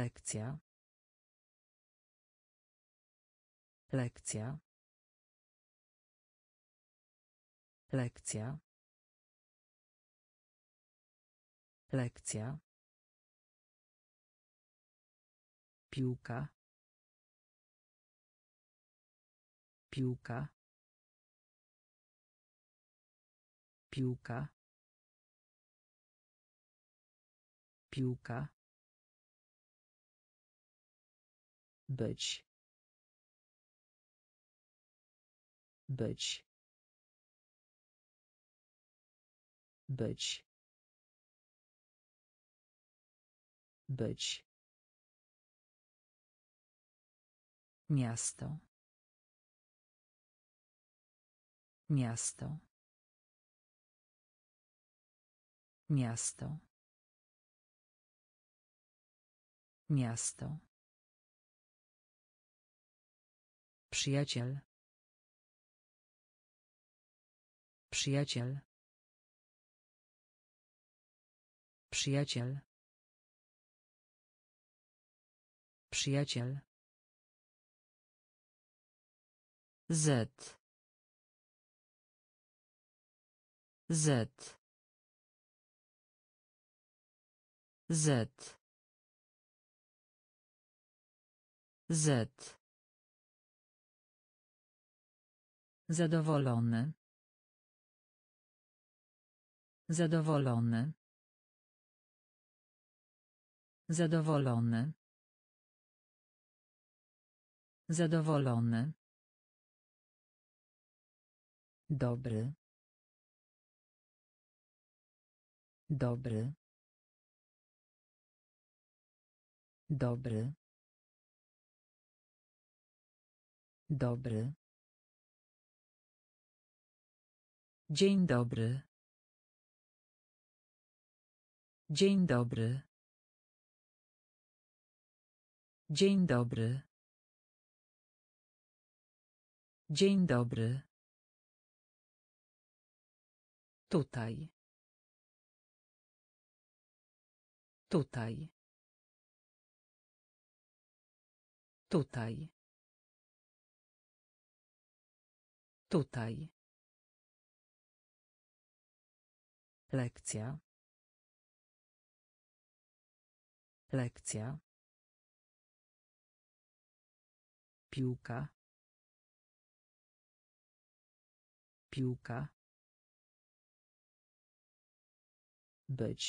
lekcja, lekcja, lekcja, lekcja, piłka, piłka, piłka, piłka, być, być, być, być, miasto, miasto, miasto, miasto, przyjaciel, przyjaciel, przyjaciel, przyjaciel, Z, Z, Z, Z, zadowolony, zadowolony, zadowolony, zadowolony, dobry, dobry, dobry, dobry, dzień dobry, dzień dobry, dzień dobry, dzień dobry, tutaj, tutaj, tutaj, tutaj, lekcja, lekcja, piłka, piłka, być,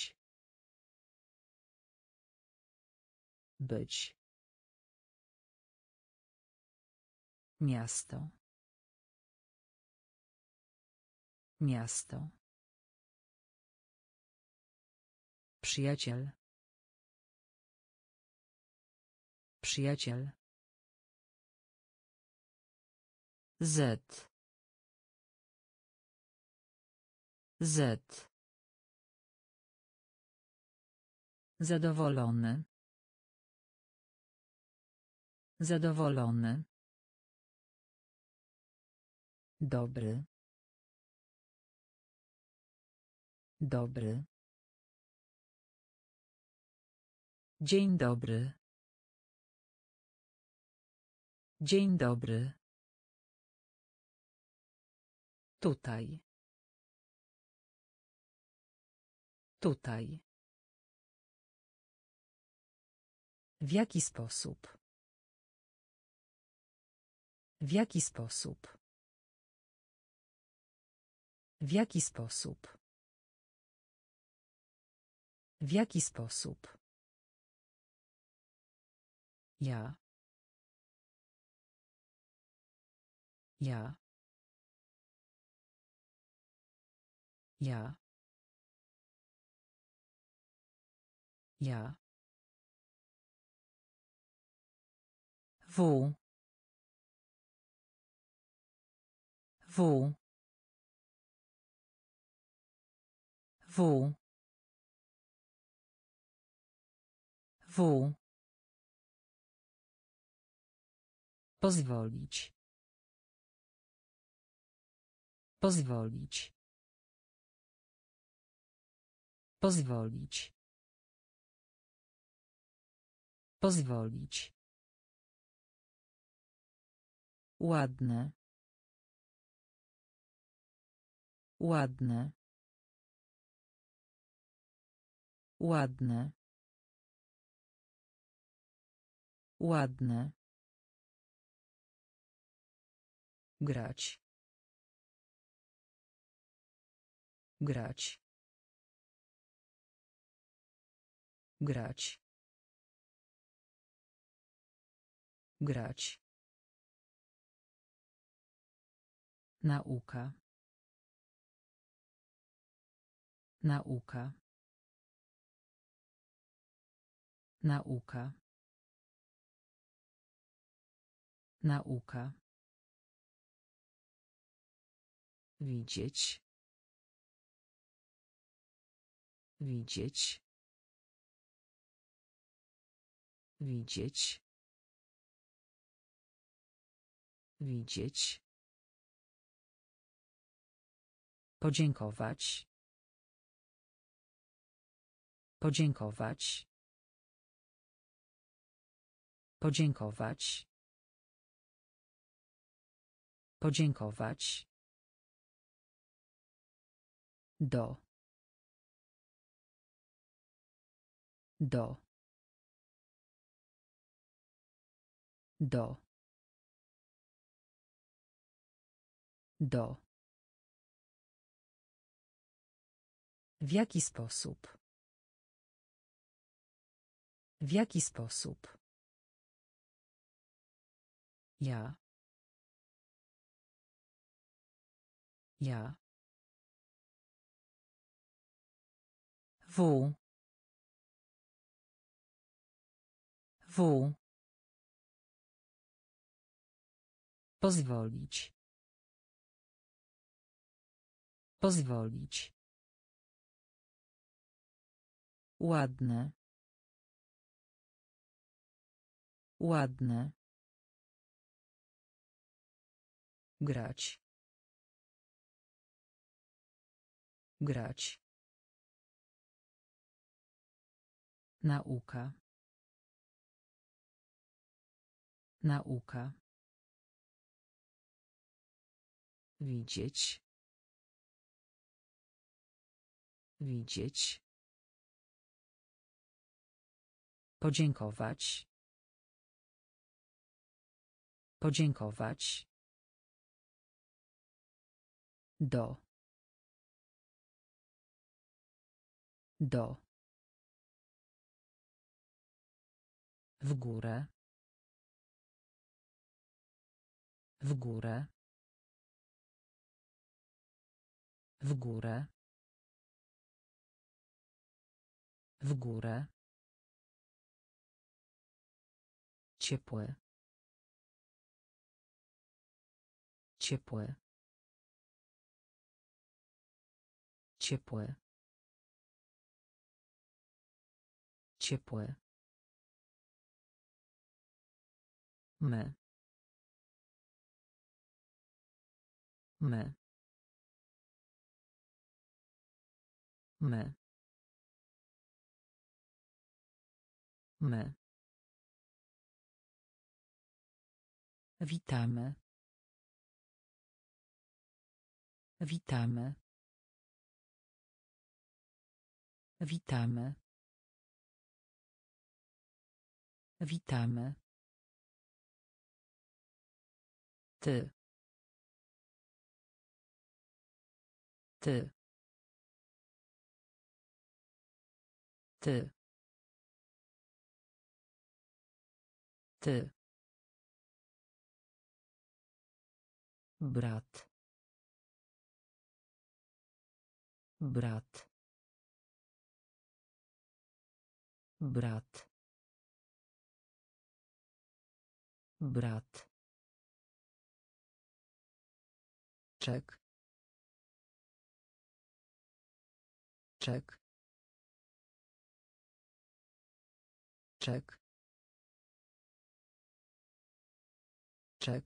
być, miasto, miasto, przyjaciel, przyjaciel, Z, Z, zadowolony, zadowolony, dobry, dobry, dzień dobry, dzień dobry, tutaj, tutaj, w jaki sposób, w jaki sposób, w jaki sposób, w jaki sposób, ja, ja, ja, ja, w, w, w, w, pozwolić, pozwolić, pozwolić, Pozwolić. Ładne. Ładne. Ładne. Ładne. Grać. Grać. Grać. Grać. Nauka. Nauka. Nauka. Nauka. Widzieć. Widzieć. Widzieć. Widzieć. Podziękować. Podziękować. Podziękować. Podziękować. Do. Do. Do. Do. W jaki sposób? W jaki sposób? Ja. Ja. W. W. Pozwolić. Pozwolić. Ładne. Ładne. Grać. Grać. Nauka. Nauka. Widzieć. Widzieć. Podziękować. Podziękować. Do. Do. W górę. W górę. W górę. W górę. Ciepłe. Ciepłe. Ciepłe. Ciepłe. My. My. My. My. Witamy. Witamy. Witamy. Witamy. Ty. Ty. Ty. Ty. Brat. Brat. Brat. Brat. Czek. Czek. Czek. Czek.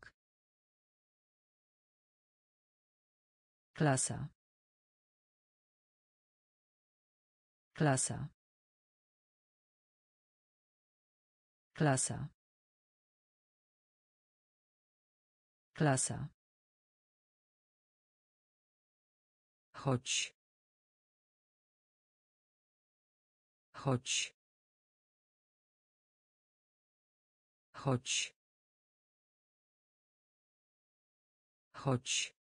Klasa. Klasa. Klasa. Klasa. Chodź. Chodź. Chodź. Chodź.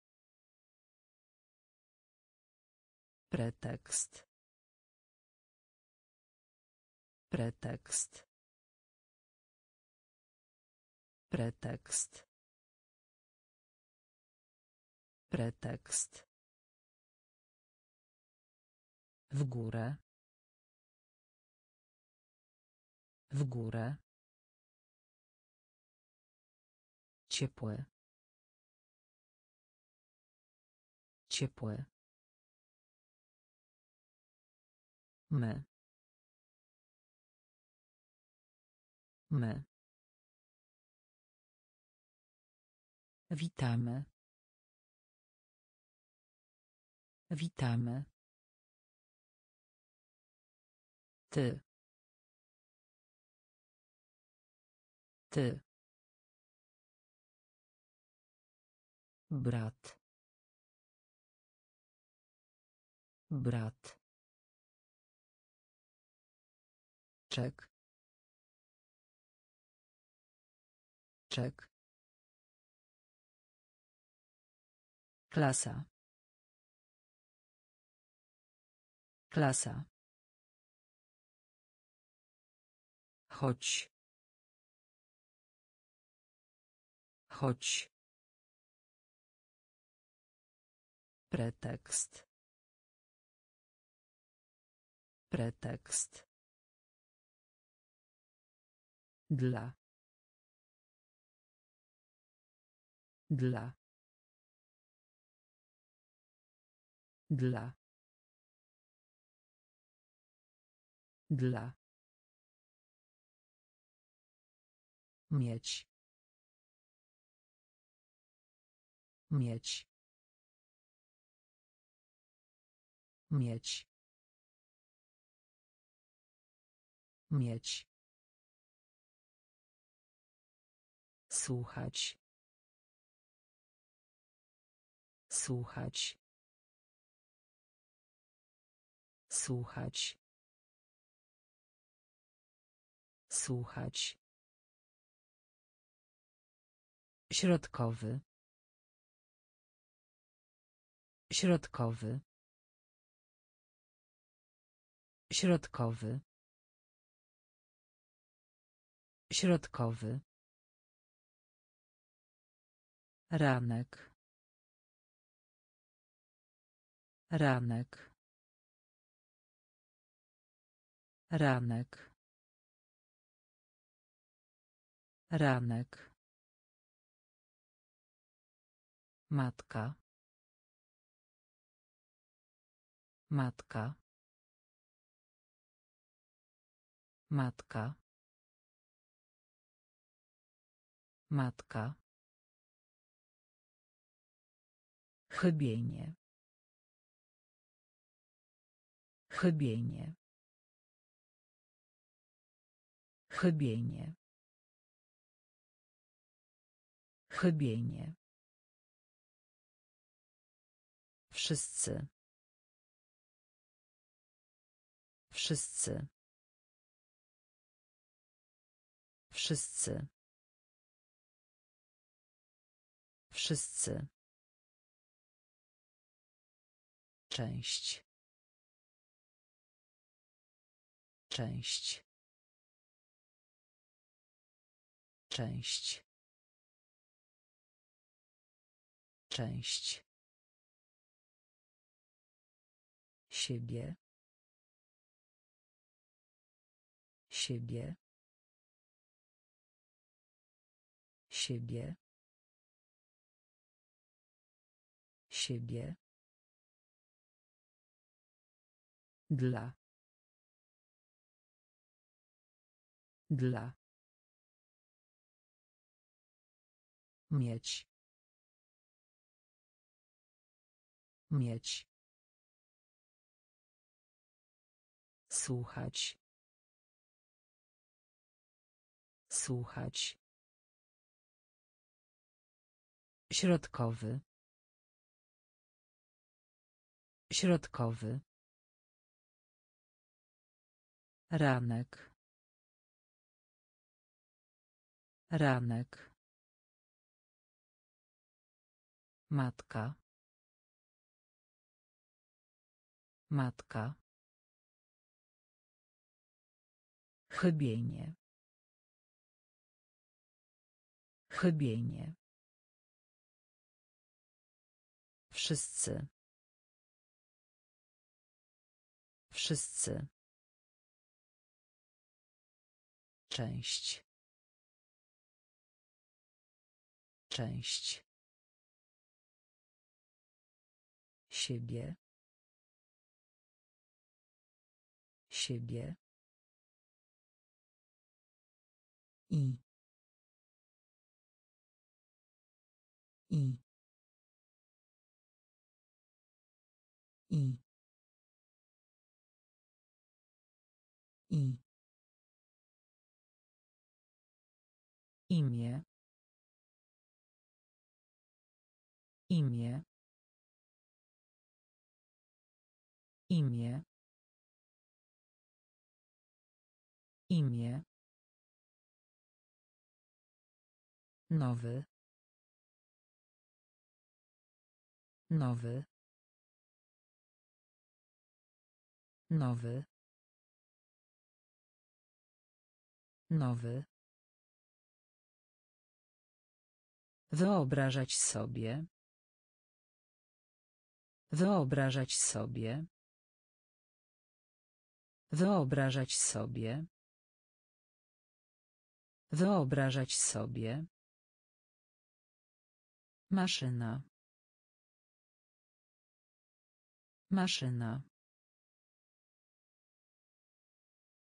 Pretekst. Pretekst. Pretekst. Pretekst. W górę. W górę. Ciepłe. Ciepłe. My. My. Witamy. Witamy. Ty. Ty. Brat. Brat. Czek. Czek. Klasa. Klasa. Chodź. Chodź. Pretekst. Pretekst. Dla. Dla. Dla. Dla. Mieć. Mieć. Mieć. Mieć. Słuchać. Słuchać. Słuchać. Słuchać. Środkowy. Środkowy. Środkowy. Środkowy. Ranek. Ranek. Ranek. Ranek. Matka. Matka. Matka. Matka. Chybienie. Chybienie. Chybienie. Chybienie. Wszyscy. Wszyscy. Wszyscy. Wszyscy. Część. Część. Część. Część. Siebie. Siebie. Siebie. Siebie. Dla. Dla. Mieć. Mieć. Słuchać. Słuchać. Środkowy. Środkowy. Ranek. Ranek. Matka. Matka. Chybienie. Chybienie. Wszyscy. Wszyscy. Część. Część. Siebie. Siebie. I. Imię. Imię. Imię. Imię. Nowy. Nowy. Nowy. Nowy. Wyobrażać sobie. Wyobrażać sobie. Wyobrażać sobie. Wyobrażać sobie. Maszyna. Maszyna.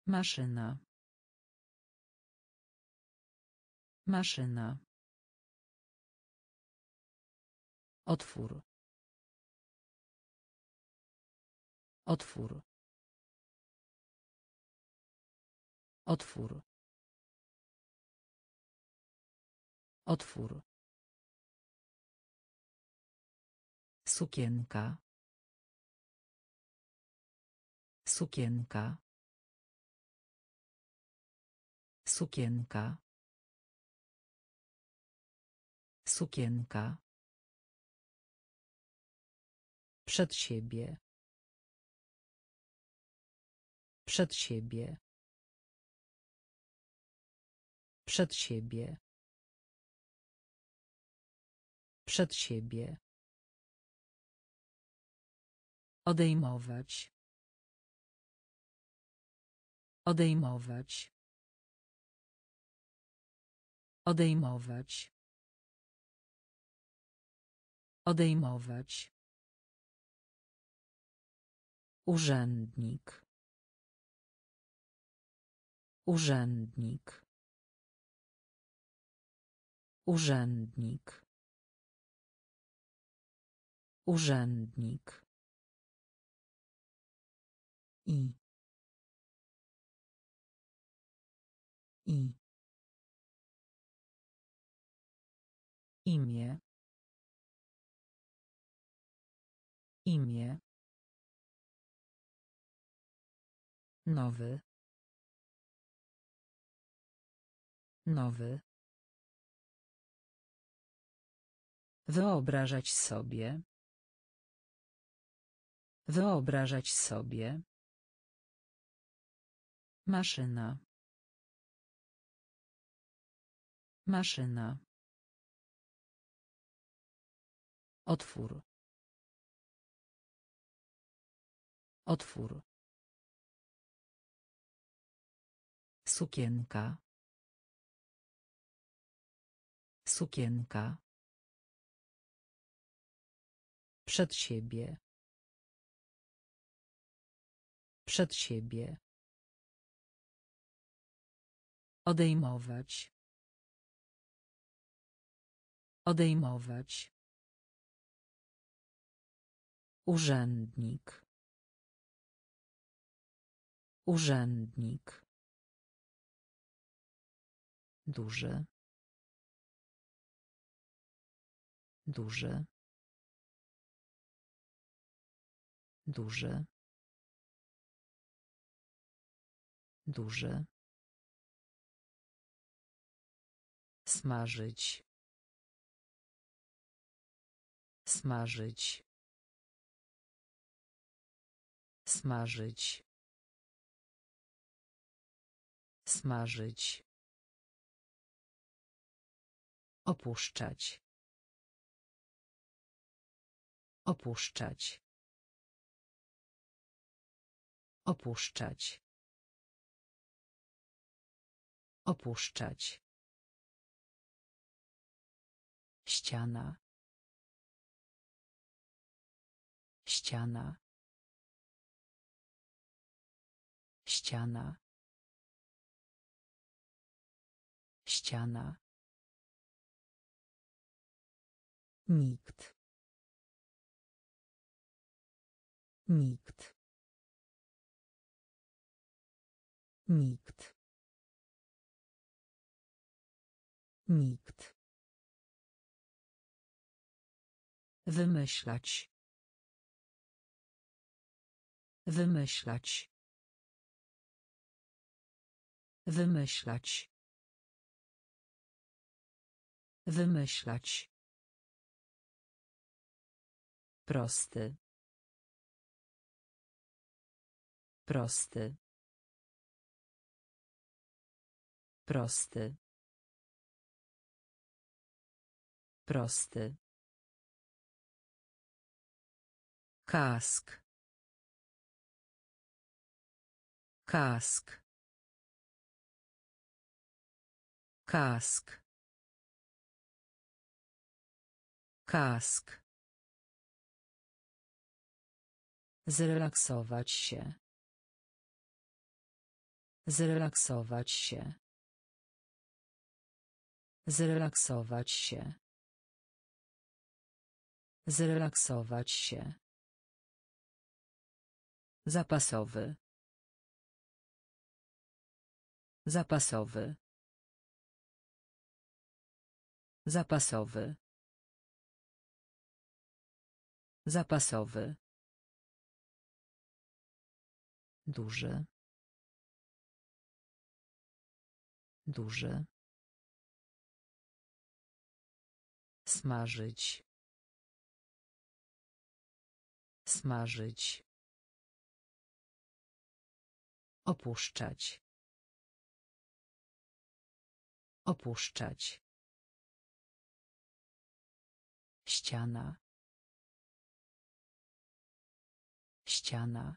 Maszyna. Maszyna. Otwór. Otwór. Otwór. Otwór. Sukienka. Sukienka. Sukienka. Sukienka. Przed siebie. Przed siebie. Przed siebie. Przed siebie. Odejmować. Odejmować. Odejmować. Odejmować. Urzędnik. Urzędnik. Urzędnik. Urzędnik. I. Imię. Imię. Nowy. Nowy. Wyobrażać sobie. Wyobrażać sobie. Maszyna. Maszyna. Otwór. Otwór. Sukienka. Sukienka. Przed siebie. Przed siebie. Odejmować. Odejmować. Urzędnik. Urzędnik. duży, duży, duży, duży, smażyć, smażyć, smażyć, smażyć, opuszczać, opuszczać, opuszczać, opuszczać, ściana, ściana, ściana, ściana, nikt, nikt, nikt, nikt, wymyślać, wymyślać, wymyślać, wymyślać, prosty, prosty, prosty, prosty, kask, kask, kask, kask, zrelaksować się, zrelaksować się, zrelaksować się, zrelaksować się, zapasowy, zapasowy, zapasowy, zapasowy, duży, duży, smażyć, smażyć, opuszczać, opuszczać, ściana, ściana,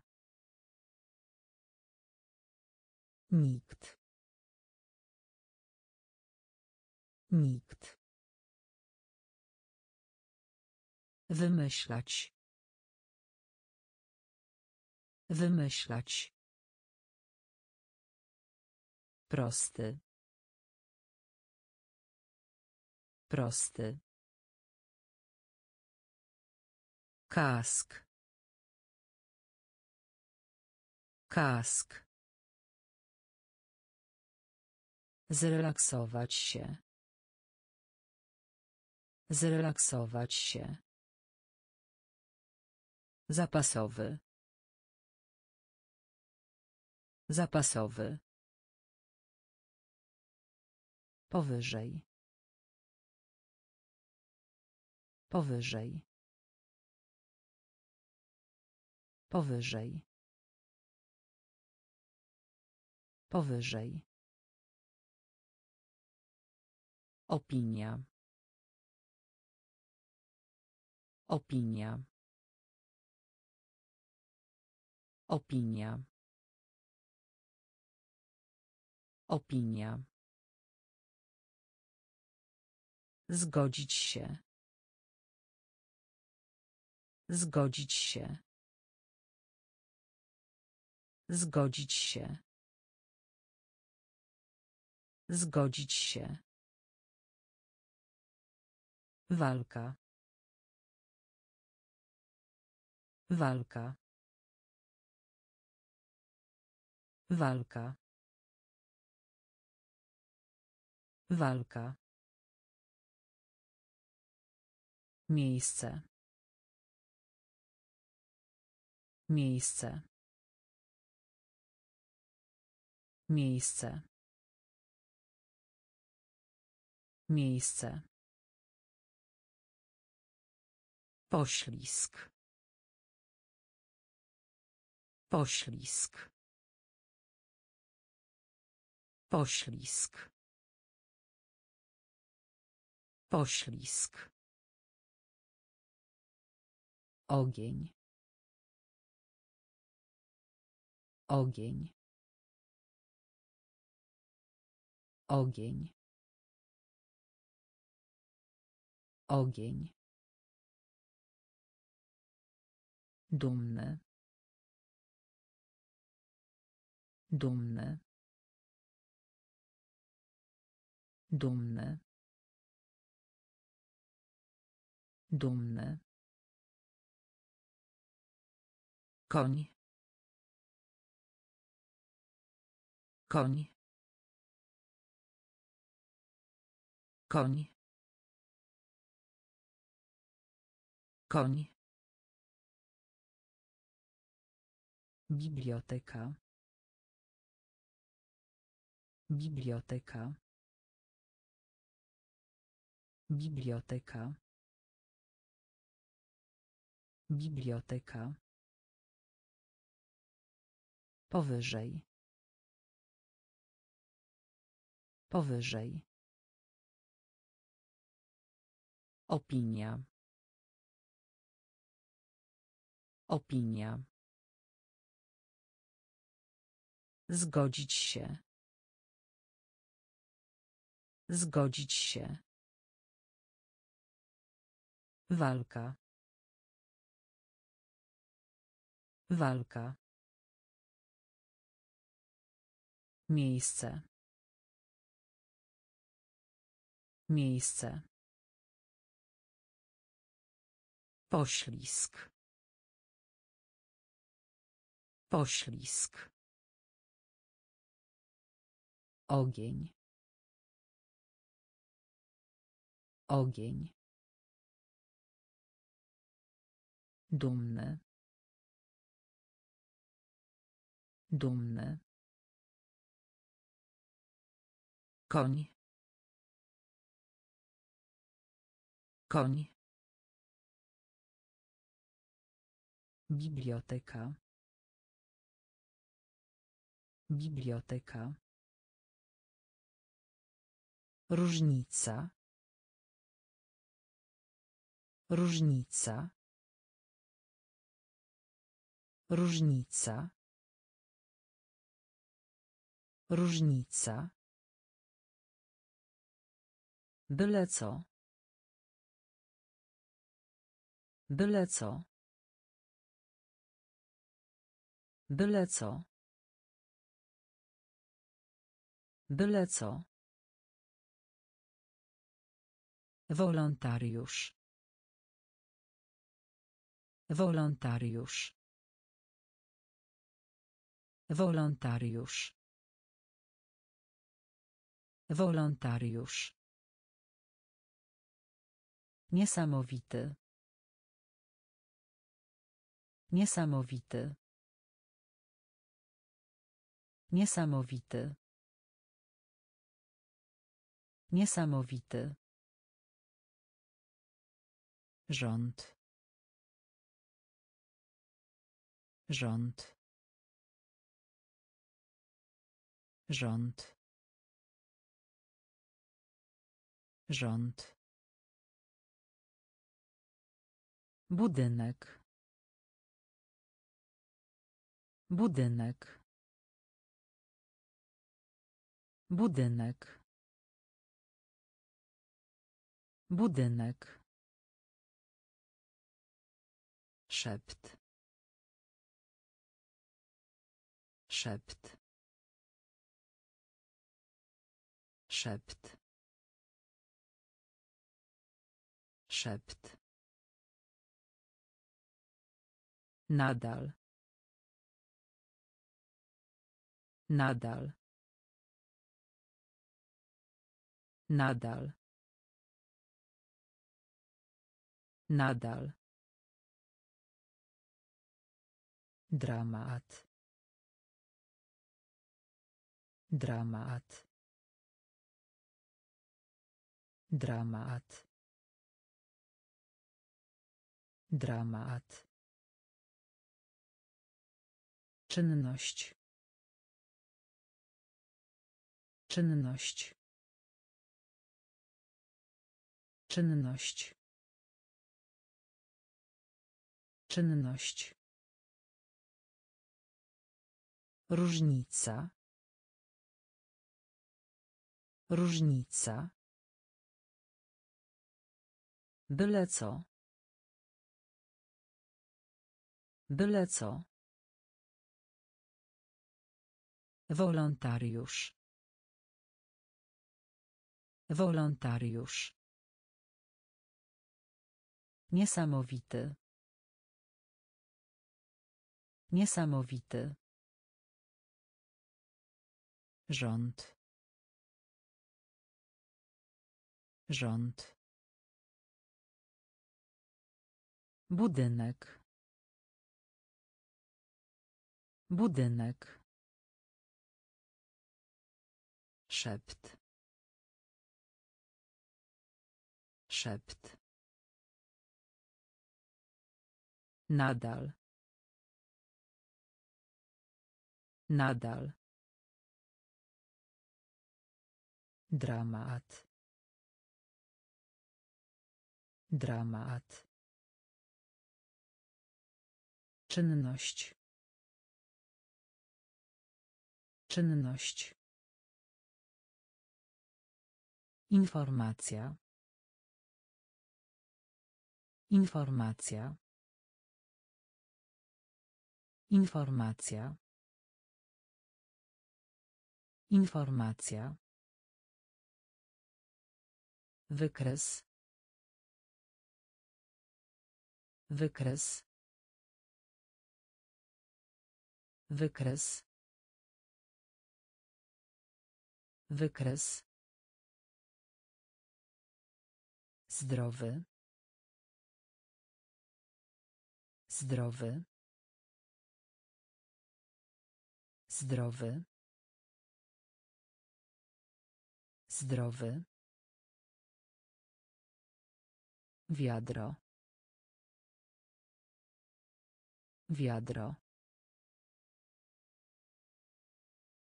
nikt, nikt, wymyślać, wymyślać, prosty, prosty, kask, kask, zrelaksować się, zrelaksować się, zapasowy, zapasowy, powyżej, powyżej, powyżej, powyżej, opinia, opinia, opinia, opinia, zgodzić się, zgodzić się, zgodzić się, zgodzić się, walka, walka, walka, Walka. Miejsce. Miejsce. Miejsce. Miejsce. Poślizg. Poślizg. Poślizg. Poślizg. Ogień. Ogień. Ogień. Ogień. Dumny. Dumny. Dumny. Dumny. Koń. Koń. Koń. Koń. Biblioteka. Biblioteka. Biblioteka. Biblioteka. Powyżej. Powyżej. Opinia. Opinia. Zgodzić się. Zgodzić się. Walka. Walka. Miejsce. Miejsce. Poślizg. Poślizg. Ogień. Ogień. Dumny. Dumny. Koń. Koń. Biblioteka. Biblioteka. Różnica. Różnica. Różnica. Różnica. Byle co. Byle co. Byle co. Byle co. Wolontariusz. Wolontariusz. Wolontariusz. Wolontariusz. Niesamowity. Niesamowity. Niesamowity. Niesamowity. Rząd. Rząd. Rząd. Rząd. Budynek. Budynek. Budynek. Budynek. Szept. Szept. Szept. Szept. Nadal. Nadal. Nadal. Nadal. Dramat. Dramat. Dramat. Dramat. Czynność. Czynność. Czynność. Czynność. Różnica. Różnica. Byle co. Byle co. Wolontariusz. Wolontariusz. Niesamowity. Niesamowity. Rząd. Rząd. Budynek. Budynek. Szept. Szept. Nadal. Nadal. Dramat. Dramat. Czynność. Czynność. Informacja. Informacja. Informacja. Informacja. Wykres. Wykres. Wykres. Wykres. Zdrowy. Zdrowy. Zdrowy. Zdrowy. Wiadro. Wiadro.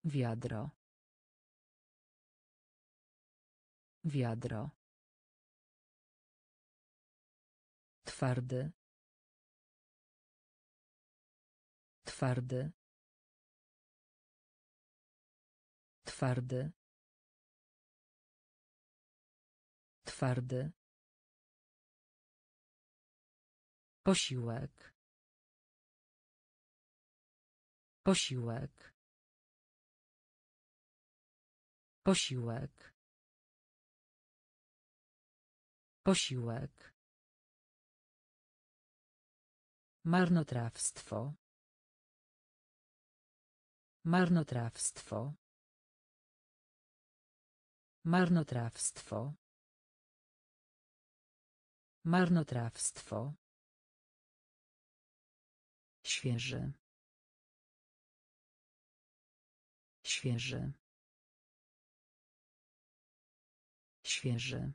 Wiadro. Wiadro. Twardy. Twardy. Twardy. Twardy. Posiłek. Posiłek. Posiłek. Posiłek. Marnotrawstwo. Marnotrawstwo. Marnotrawstwo. Marnotrawstwo. Świeży. Świeży. Świeży.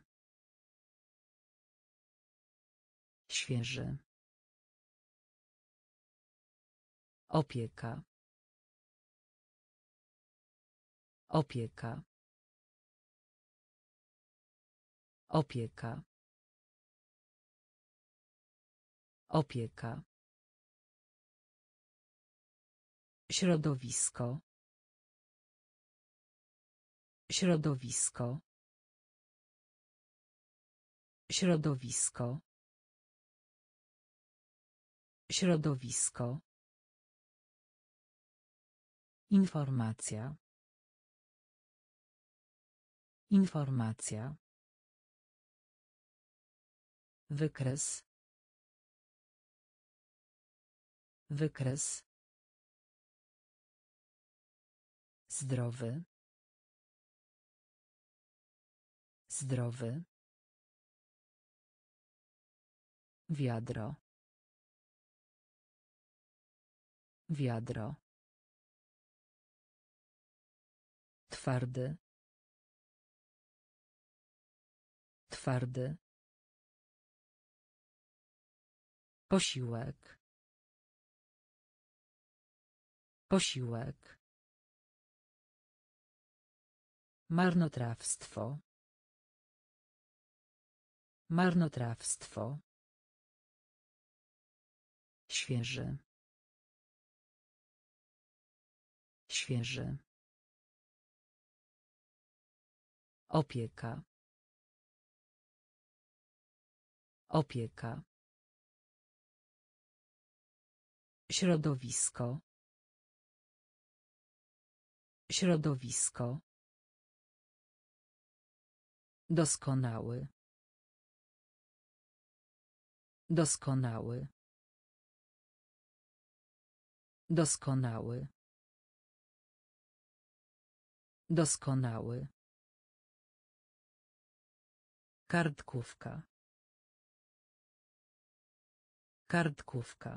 Świeży. Opieka. Opieka. Opieka. Opieka. Środowisko. Środowisko. Środowisko. Środowisko. Informacja. Informacja. Wykres. Wykres. Zdrowy. zdrowy, wiadro, wiadro, twardy, twardy, posiłek, posiłek, marnotrawstwo, marnotrawstwo, świeży, świeży, opieka, opieka, środowisko, środowisko, doskonały, doskonały, doskonały, doskonały, kartkówka, kartkówka,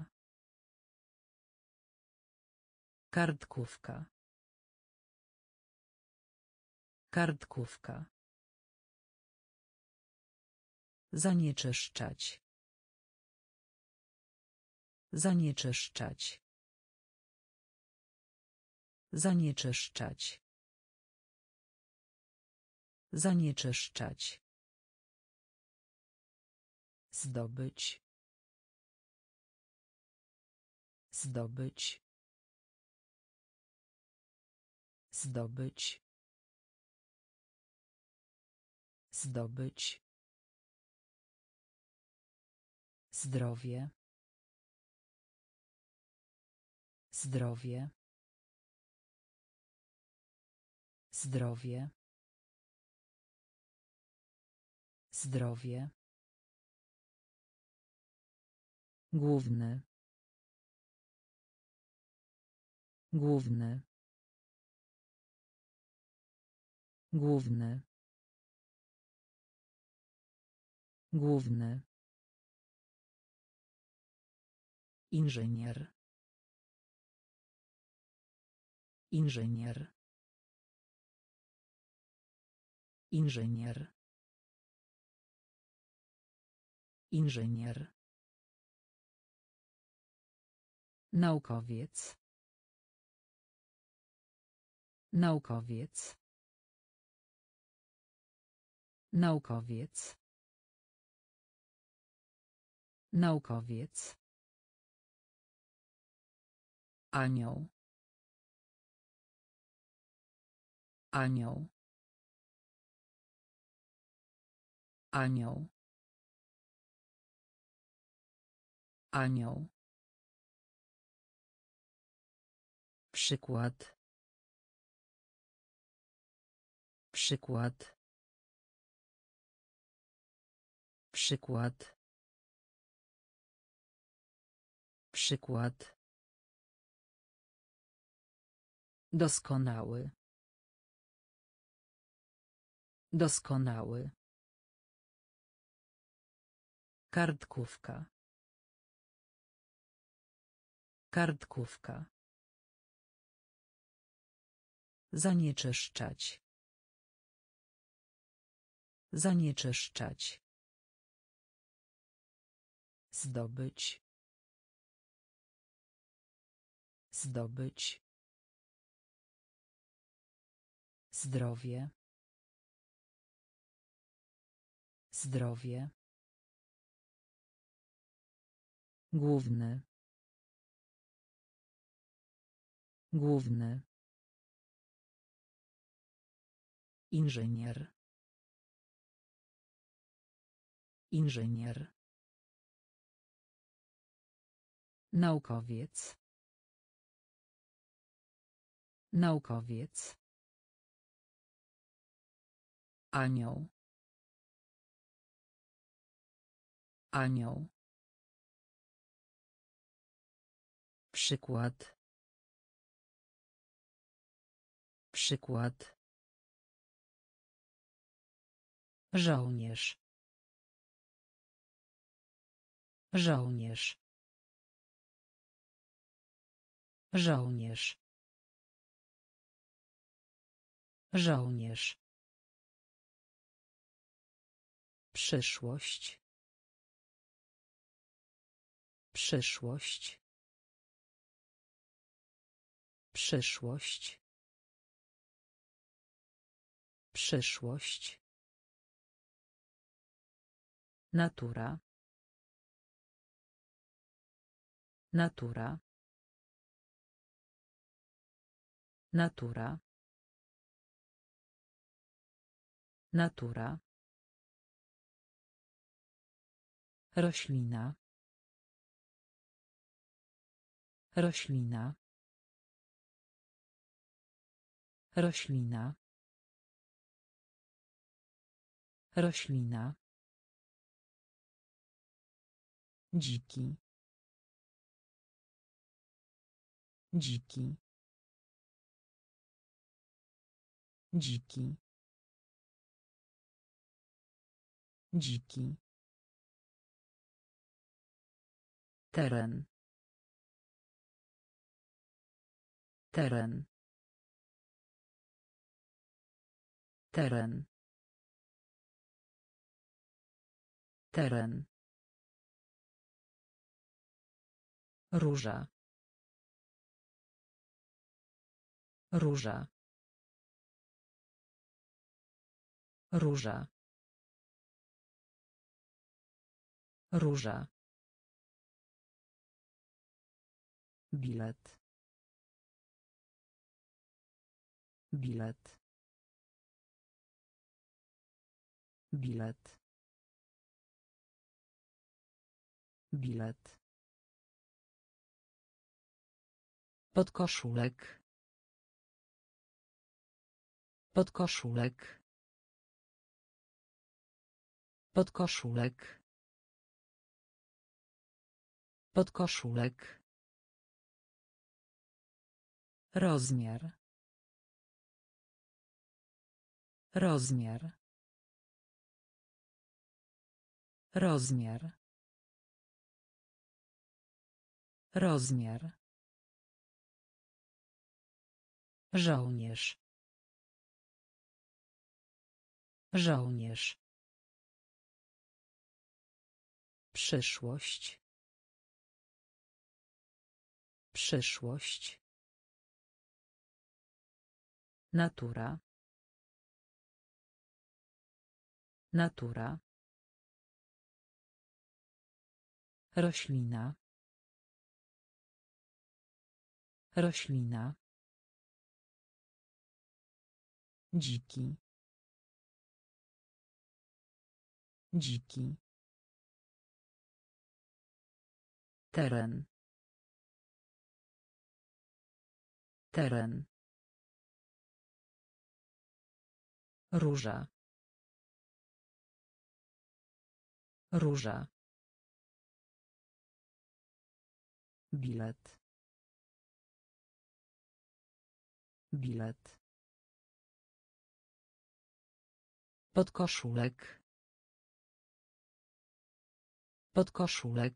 kartkówka, kartkówka, zanieczyszczać, zanieczyszczać, zanieczyszczać, zanieczyszczać, zdobyć, zdobyć, zdobyć, zdobyć, zdrowie, zdrowie, zdrowie, zdrowie, główny, główny, główny, główny, inżynier, inżynier, inżynier, inżynier, naukowiec, naukowiec, naukowiec, naukowiec, anioł, anioł, anioł, anioł, przykład, przykład, przykład, przykład, doskonały, doskonały, kartkówka, kartkówka, zanieczyszczać, zanieczyszczać, zdobyć, zdobyć, zdrowie, zdrowie, główny, główny, inżynier, inżynier, naukowiec, naukowiec, anioł, anioł, przykład, przykład, Żołnierz. Żołnierz. Żołnierz. Żołnierz. Przyszłość. Przyszłość. Przyszłość. Przyszłość. Natura. Natura. Natura. Natura. Roślina. Roślina. Roślina. Roślina. Dziki. Dziki. Dziki. Dziki. Teren. Teren. Teren. Teren. Róża. Róża. Róża. Róża. Bilet. Bilet. Bilet. Bilet. Podkoszulek. Podkoszulek. Podkoszulek. Podkoszulek. Rozmiar. Rozmiar. Rozmiar. Rozmiar. Żołnierz. Żołnierz. Przyszłość. Przyszłość. Natura. Natura. Roślina. Roślina. Dziki. Dziki. Teren. Teren. Róża. Róża. Bilet. Bilet. Podkoszulek. Podkoszulek.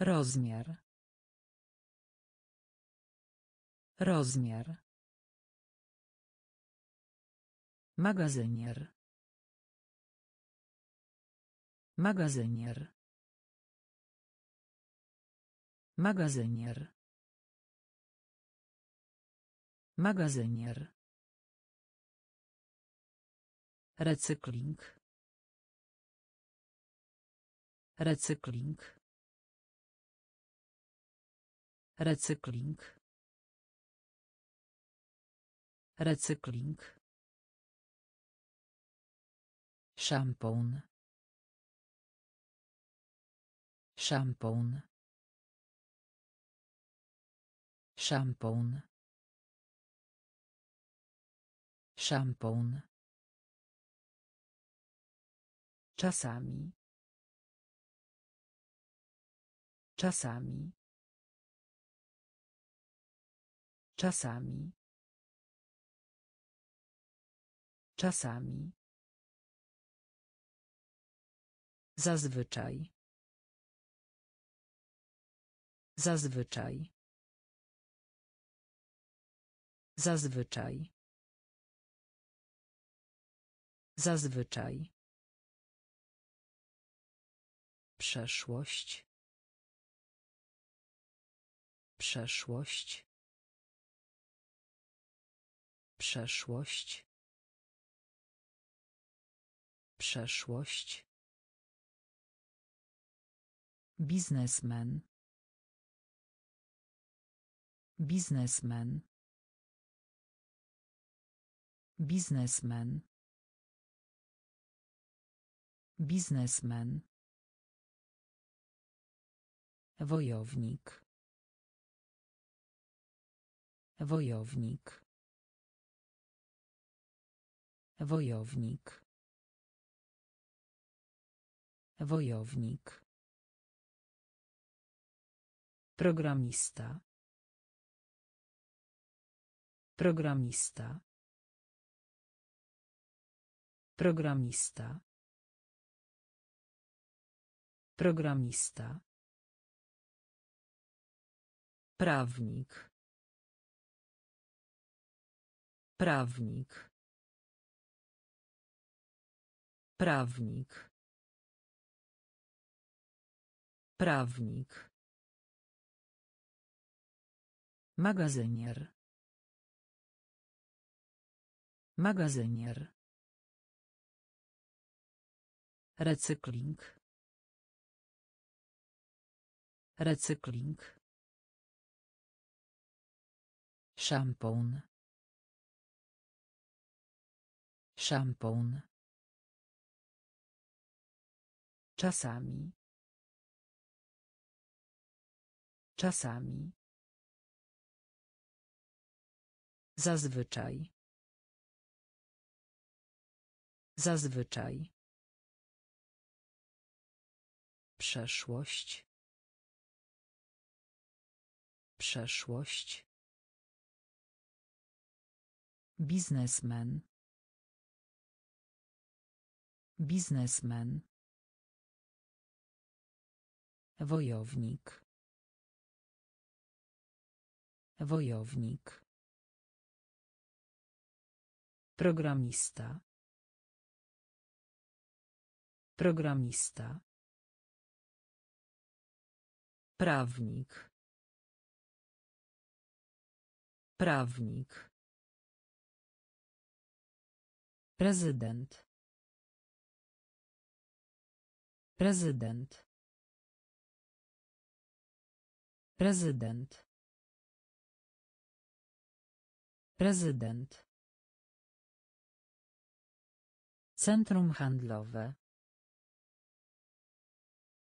Rozmiar. Rozmiar. Magazynier. Magazynier. Magazynier. Magazynier. Recykling. Recykling. Recykling. Recykling. Szampon. Szampon. Szampon. Szampon. Czasami. Czasami. Czasami. Czasami. Zazwyczaj. Zazwyczaj. Zazwyczaj. Zazwyczaj. Przeszłość. Przeszłość. Przeszłość. Przeszłość. Biznesmen. Biznesmen. Biznesmen. Biznesmen. Wojownik. Wojownik. Wojownik. Wojownik. Programista. Programista. Programista. Programista. Prawnik. Prawnik. Prawnik. Prawnik. Magazynier. Magazynier. Recykling. Recykling. Szampon. Szampon. Czasami. Czasami. Zazwyczaj. Zazwyczaj. Przeszłość. Przeszłość. Biznesmen. Biznesmen. Wojownik. Wojownik. Programista. Programista. Prawnik. Prawnik. Prezydent. Prezydent. Prezydent. Prezydent. Centrum handlowe.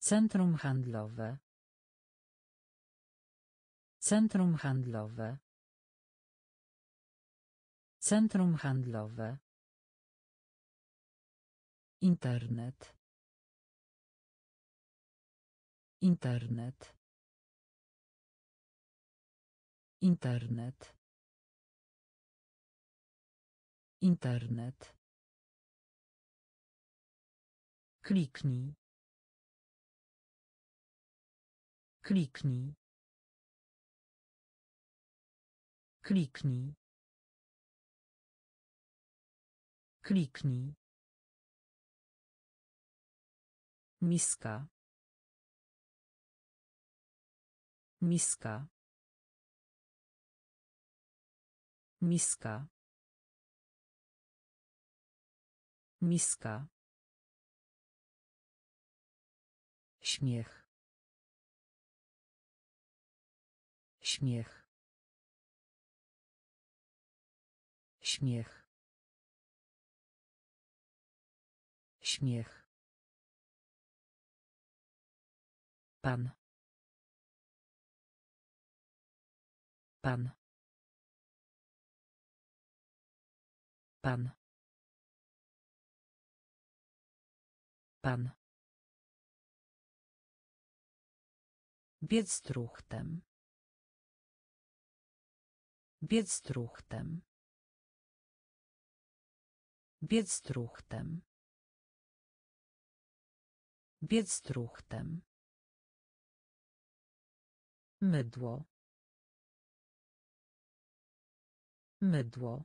Centrum handlowe. Centrum handlowe. Centrum handlowe. Internet. Internet. Internet. Internet. Kliknij. Kliknij. Kliknij. Kliknij. Miska. Miska. Miska. Miska. Śmiech. Śmiech. Śmiech. Śmiech. Pan. Pan. Pan. Pan. Biec truchtem. Biec truchtem. Biec truchtem. Biec truchtem. Mydło. Mydło.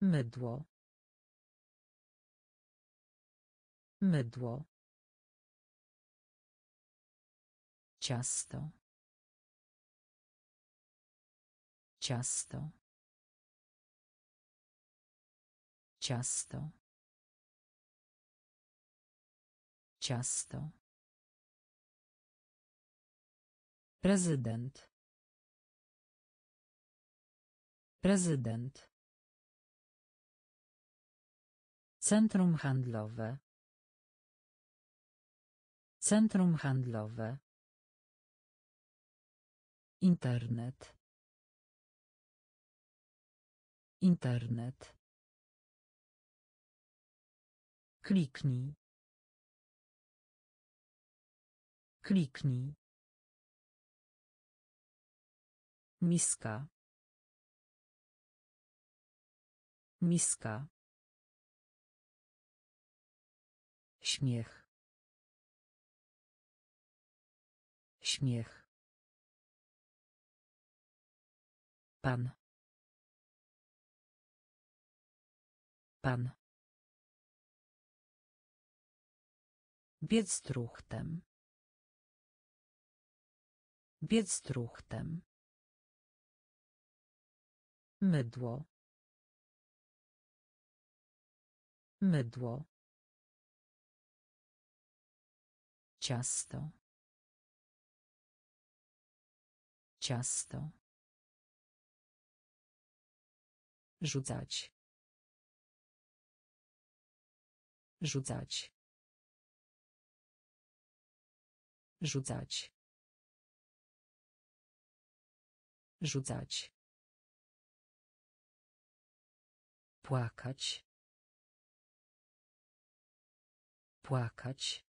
Mydło. Mydło. Ciasto. Ciasto. Ciasto. Ciasto. Prezydent. Prezydent. Centrum handlowe. Centrum handlowe. Internet. Internet. Kliknij. Kliknij. Miska. Miska. Śmiech. Śmiech. Pan. Pan. Biec truchtem. Biec truchtem. Mydło. Mydło. Ciasto. Ciasto. Rzucać. Rzucać. Rzucać. Rzucać. Płakać. Płakać.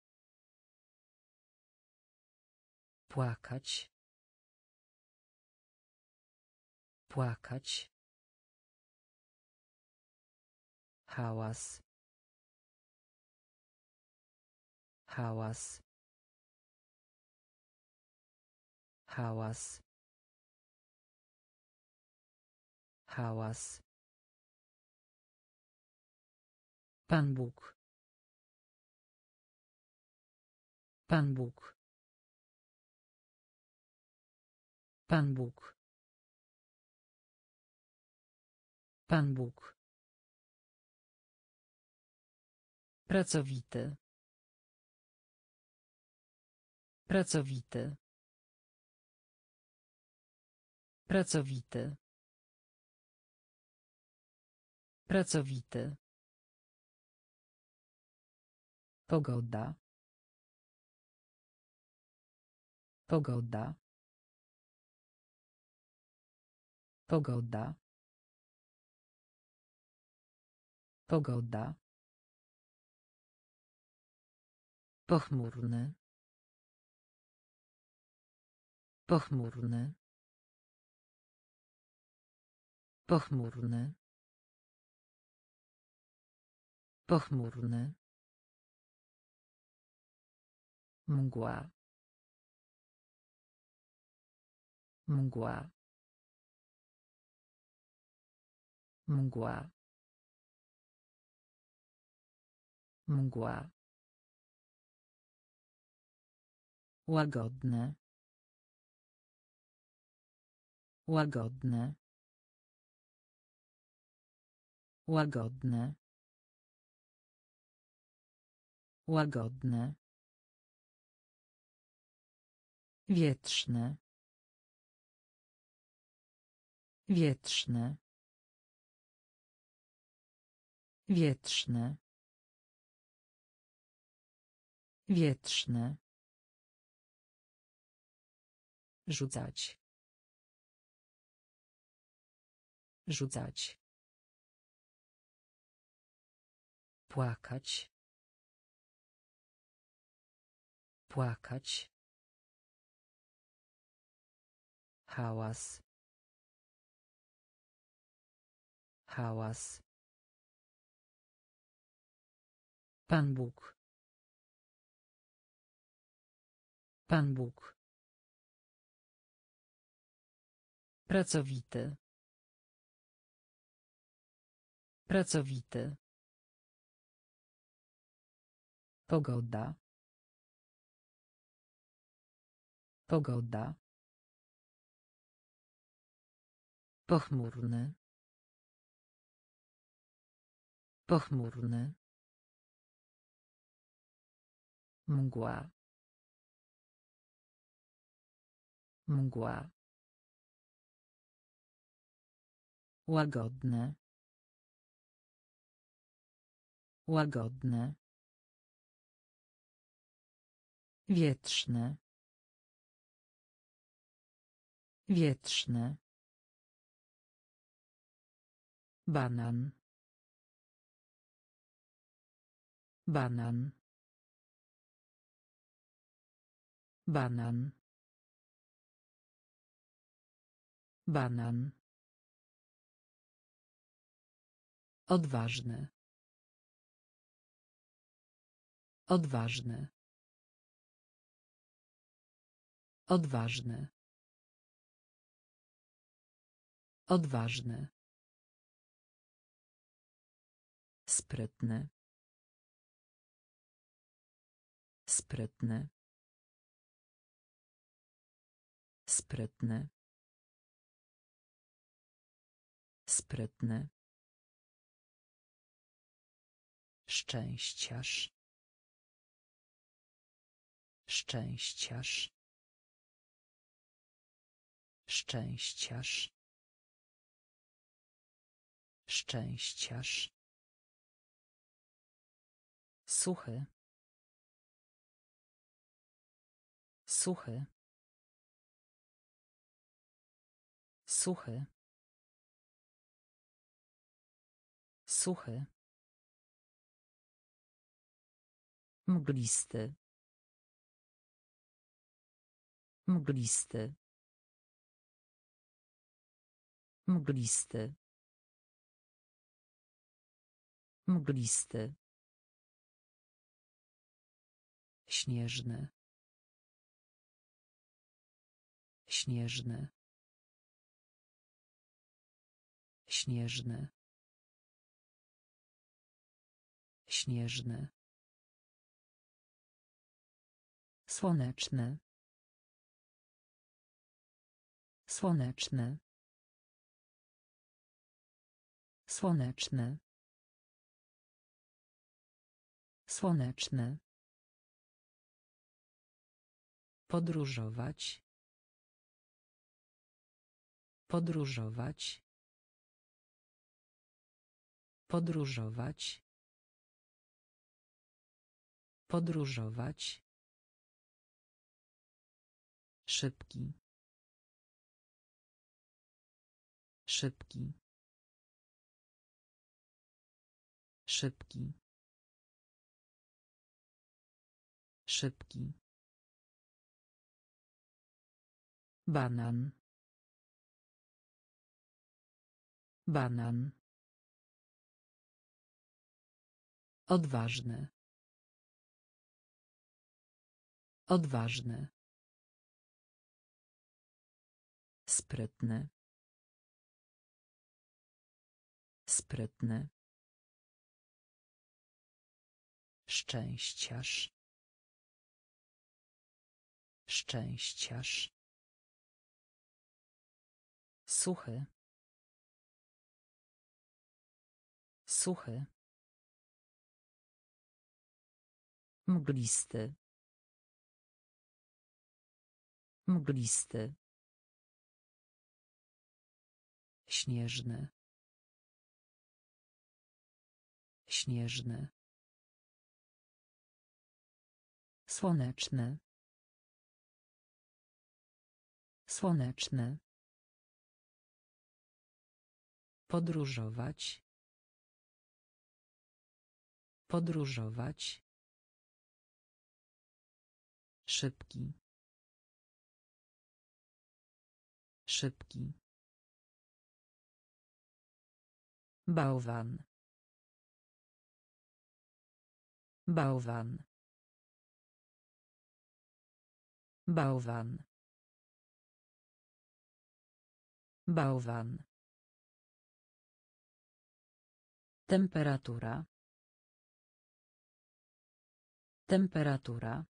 Płakać. Płakać. Hałas. Hałas. Hałas. Hałas. Pan Bóg. Pan Bóg. Pan Bóg. Pan Bóg. Pracowity. Pracowity. Pracowity. Pracowity. Pogoda. Pogoda. Pogoda. Pogoda. Pochmurny. Pochmurny. Pochmurny. Pochmurny. Mgła. Mgła. Mgła. Mgła. Łagodne. Łagodne. Łagodne. Łagodne. Wietrzne. Wietrzne. Wietrzne. Wietrzne. Rzucać. Rzucać. Płakać. Płakać. Hałas. Hałas. Pan Bóg. Pan Bóg. Pracowity. Pracowity. Pogoda. Pogoda. Pochmurny. Pochmurny. Mgła. Mgła. Łagodne. Łagodne. Wietrzne. Wietrzne. Banan. Banan. Banan. Banan. Odważny. Odważny. Odważny. Odważny. Sprytny. Sprytny. Sprytny. Sprytny. Szczęściarz. Szczęściarz. Szczęściarz. Szczęściarz. Suchy. Suchy. Suchy. Suchy. Mglisty. Mglisty. Mglisty. Mglisty. Śnieżny. Śnieżny. Śnieżny. Śnieżny. Słoneczny. Słoneczny. Słoneczny. Słoneczny. Podróżować. Podróżować. Podróżować. Podróżować. Szybki. Szybki. Szybki. Szybki. Banan. Banan. Odważny. Odważny. Sprytny. Sprytny. Szczęściarz. Szczęściarz. Suchy. Suchy. Mglisty. Mglisty. Śnieżny. Śnieżny. Słoneczny. Słoneczny. Podróżować. Podróżować. Szybki. Szybki. Bałwan. Bałwan. Bałwan. Bałwan. Temperatura. Temperatura.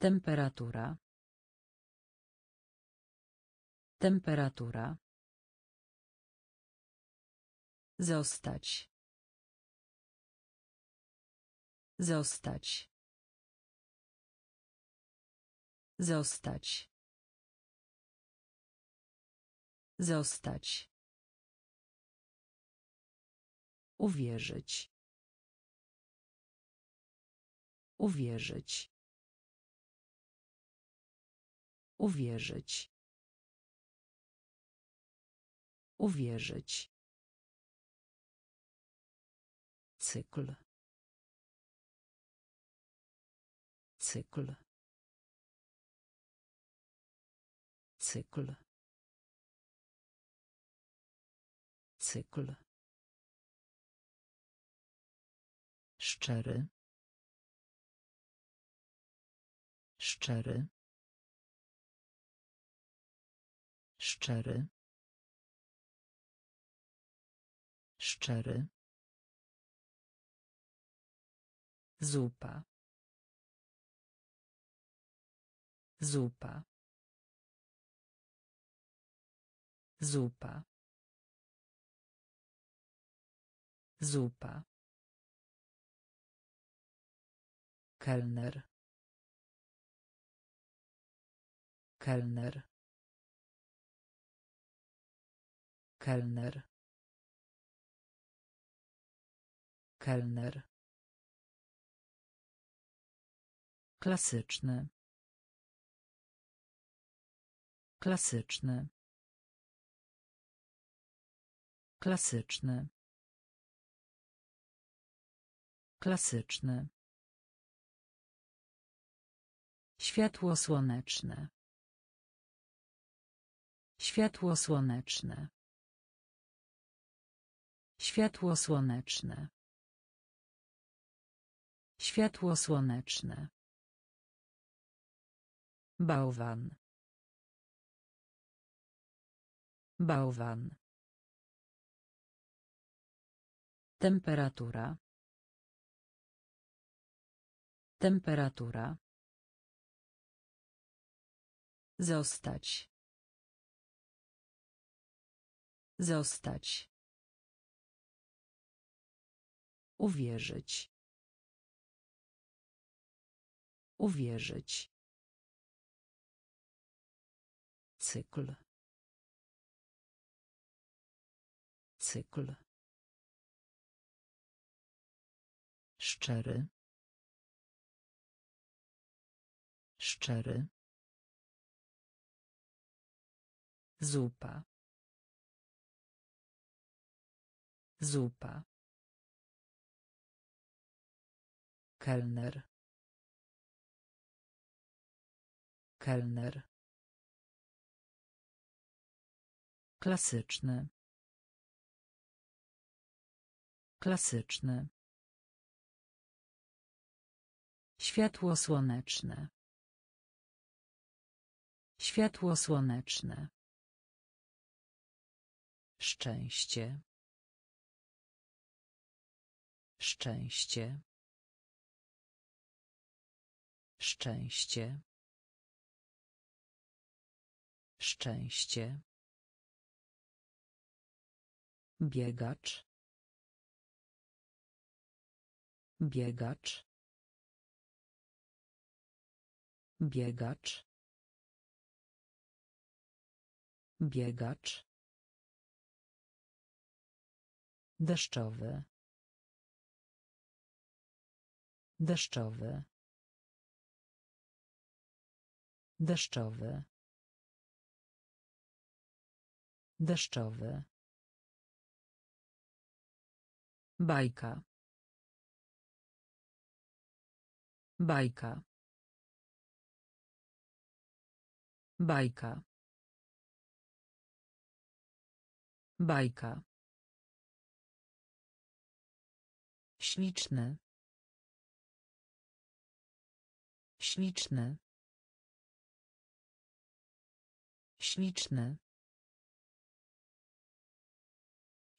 Temperatura. Temperatura. Zostać. Zostać. Zostać. Zostać. Uwierzyć. Uwierzyć. Uwierzyć. Uwierzyć. Cykl. Cykl. Cykl. Cykl. Szczery. Szczery. Szczery. Szczery. Zupa. Zupa. Zupa. Zupa. Kelner. Kelner. Kelner. Kelner. Klasyczny. Klasyczny. Klasyczny. Klasyczny. Światło słoneczne. Światło słoneczne. Światło słoneczne. Światło słoneczne. Bałwan. Bałwan. Temperatura. Temperatura. Zostać. Zostać. Uwierzyć. Uwierzyć. Cykl. Cykl. Szczery. Szczery. Zupa. Zupa. Kelner. Kelner. Klasyczny. Klasyczny. Światło słoneczne. Światło słoneczne. Szczęście. Szczęście. Szczęście. Szczęście. Biegacz. Biegacz. Biegacz. Biegacz. Deszczowy. Deszczowy. Deszczowy. Deszczowy. Bajka. Bajka. Bajka. Bajka. Śliczny. Śliczny. Śliczny.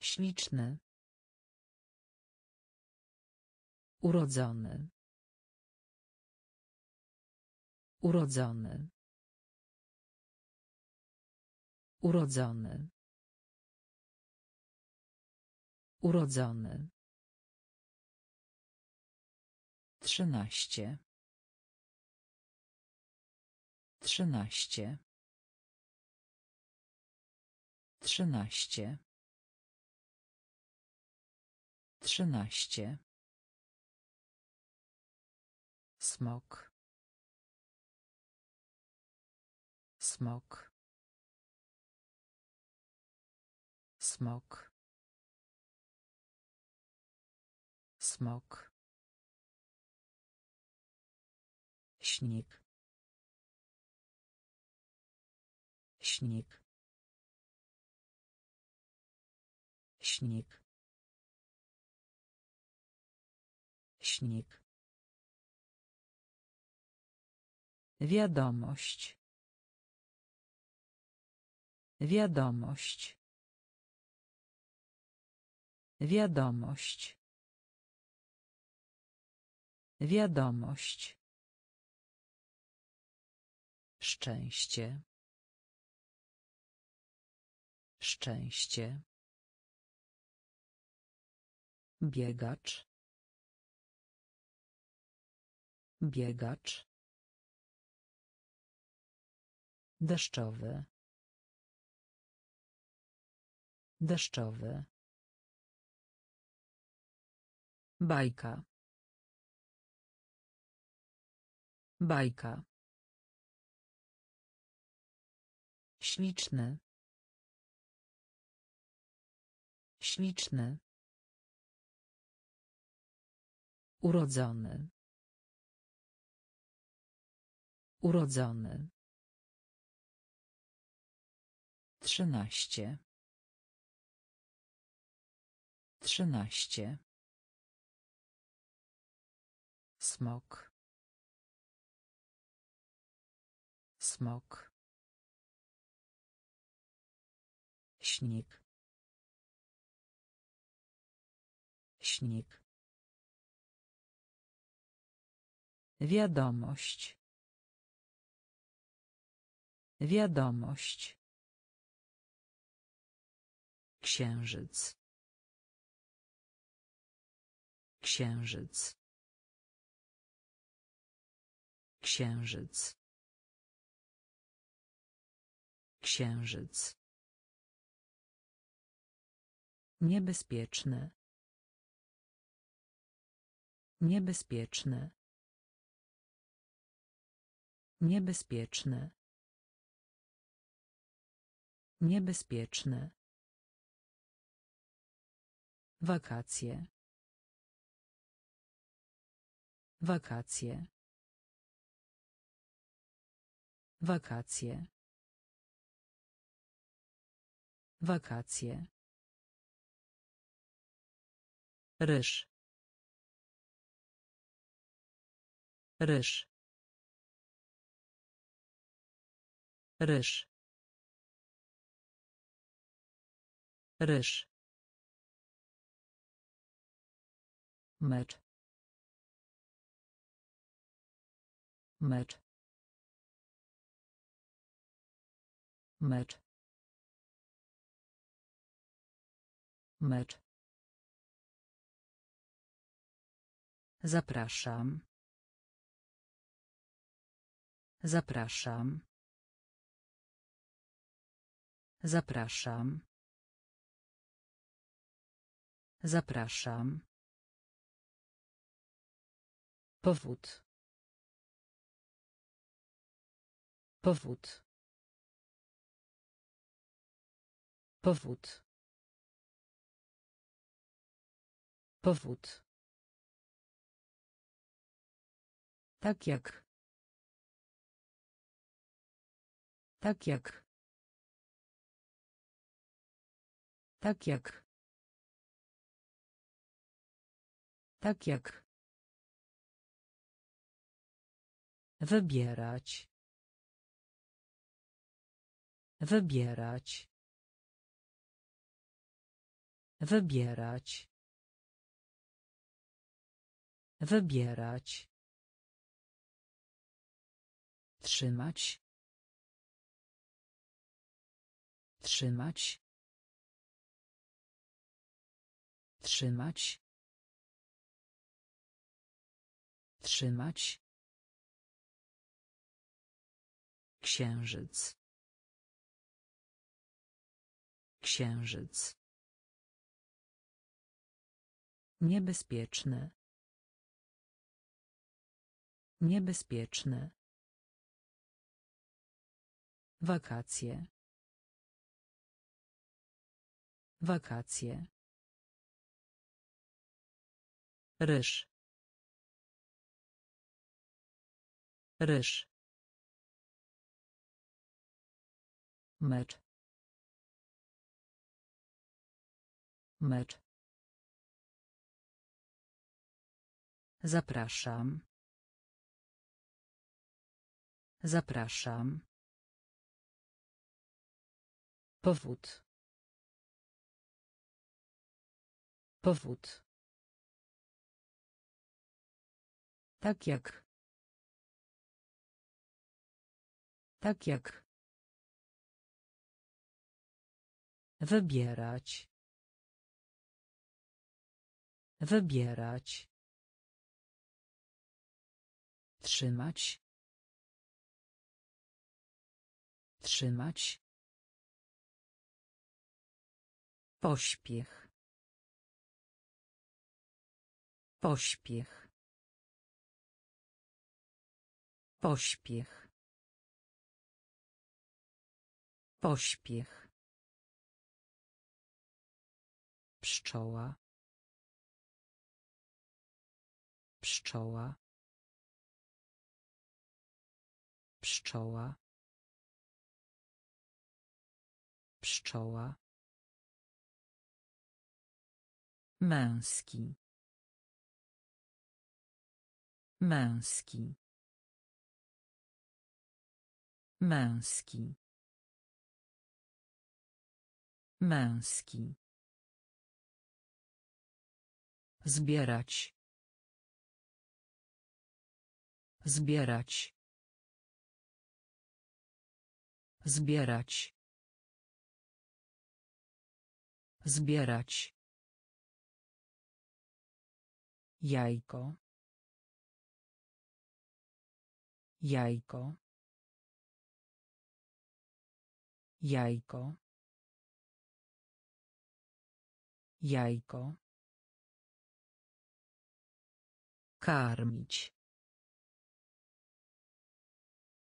Śliczny. Urodzony. Urodzony. Urodzony. Urodzony. 13. 13. 13. 13. Smok. Smok. Smok. Smok. Śnik. Śnik. Śnik. Śnik. Wiadomość. Wiadomość. Wiadomość. Wiadomość. Szczęście. Szczęście. Biegacz. Biegacz. Deszczowy. Deszczowy. Bajka. Bajka. Śliczny. Śliczny. Urodzony. Urodzony. 13. 13. Smok. Smok. Śnik. Śnik. Wiadomość. Wiadomość. Księżyc. Księżyc. Księżyc. Księżyc. Niebezpieczny. Niebezpieczny. Niebezpieczny. Niebezpieczny. Wakacje. Wakacje. Wakacje. Wakacje. Ryż. Ryż. Ryż. Ryż. Mecz. Mecz. Mecz. Mecz. Zapraszam. Zapraszam. Zapraszam. Zapraszam. Powód. Powód. Powód. Powód. Tak jak. Tak jak. Tak jak. Tak jak. Wybierać. Wybierać. Wybierać. Wybierać. Trzymać. Trzymać. Trzymać. Trzymać. Księżyc. Księżyc. Niebezpieczny. Niebezpieczny. Wakacje. Wakacje. Ryż. Ryż. Mecz. Mecz. Zapraszam. Zapraszam. Powód. Powód. Tak jak. Tak jak. Wybierać. Wybierać. Trzymać. Trzymać. Pośpiech. Pośpiech. Pośpiech. Pośpiech. Pszczoła. Pszczoła. Pszczoła. Pszczoła. Męski. Męski. Męski. Męski. Zbierać. Zbierać. Zbierać. Zbierać. Jajko. Jajko. Jajko. Jajko. Karmić.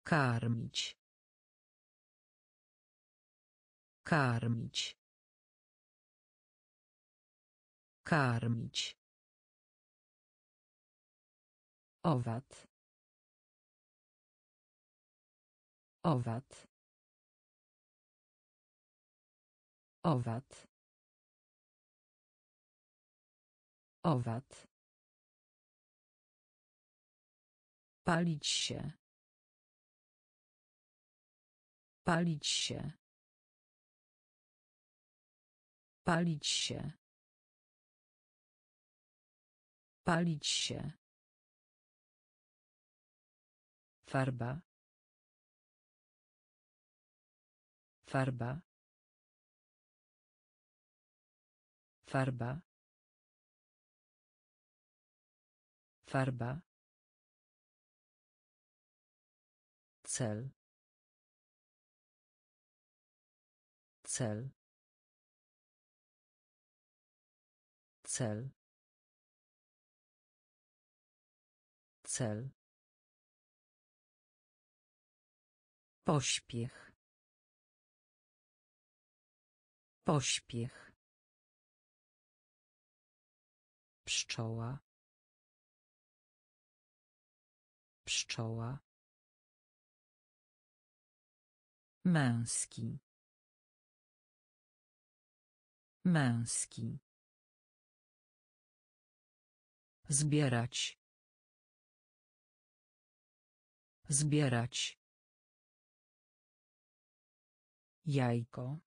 Karmić. Karmić. Karmić. Owad. Owad. Owad. Owad. Palić się. Palić się. Palić się. Palić się. Farba. Farba. Farba. Farba. Cel. Cel. Cel. Cel. Pośpiech. Pośpiech. Pszczoła. Pszczoła. Męski. Męski. Zbierać. Zbierać. Jajko.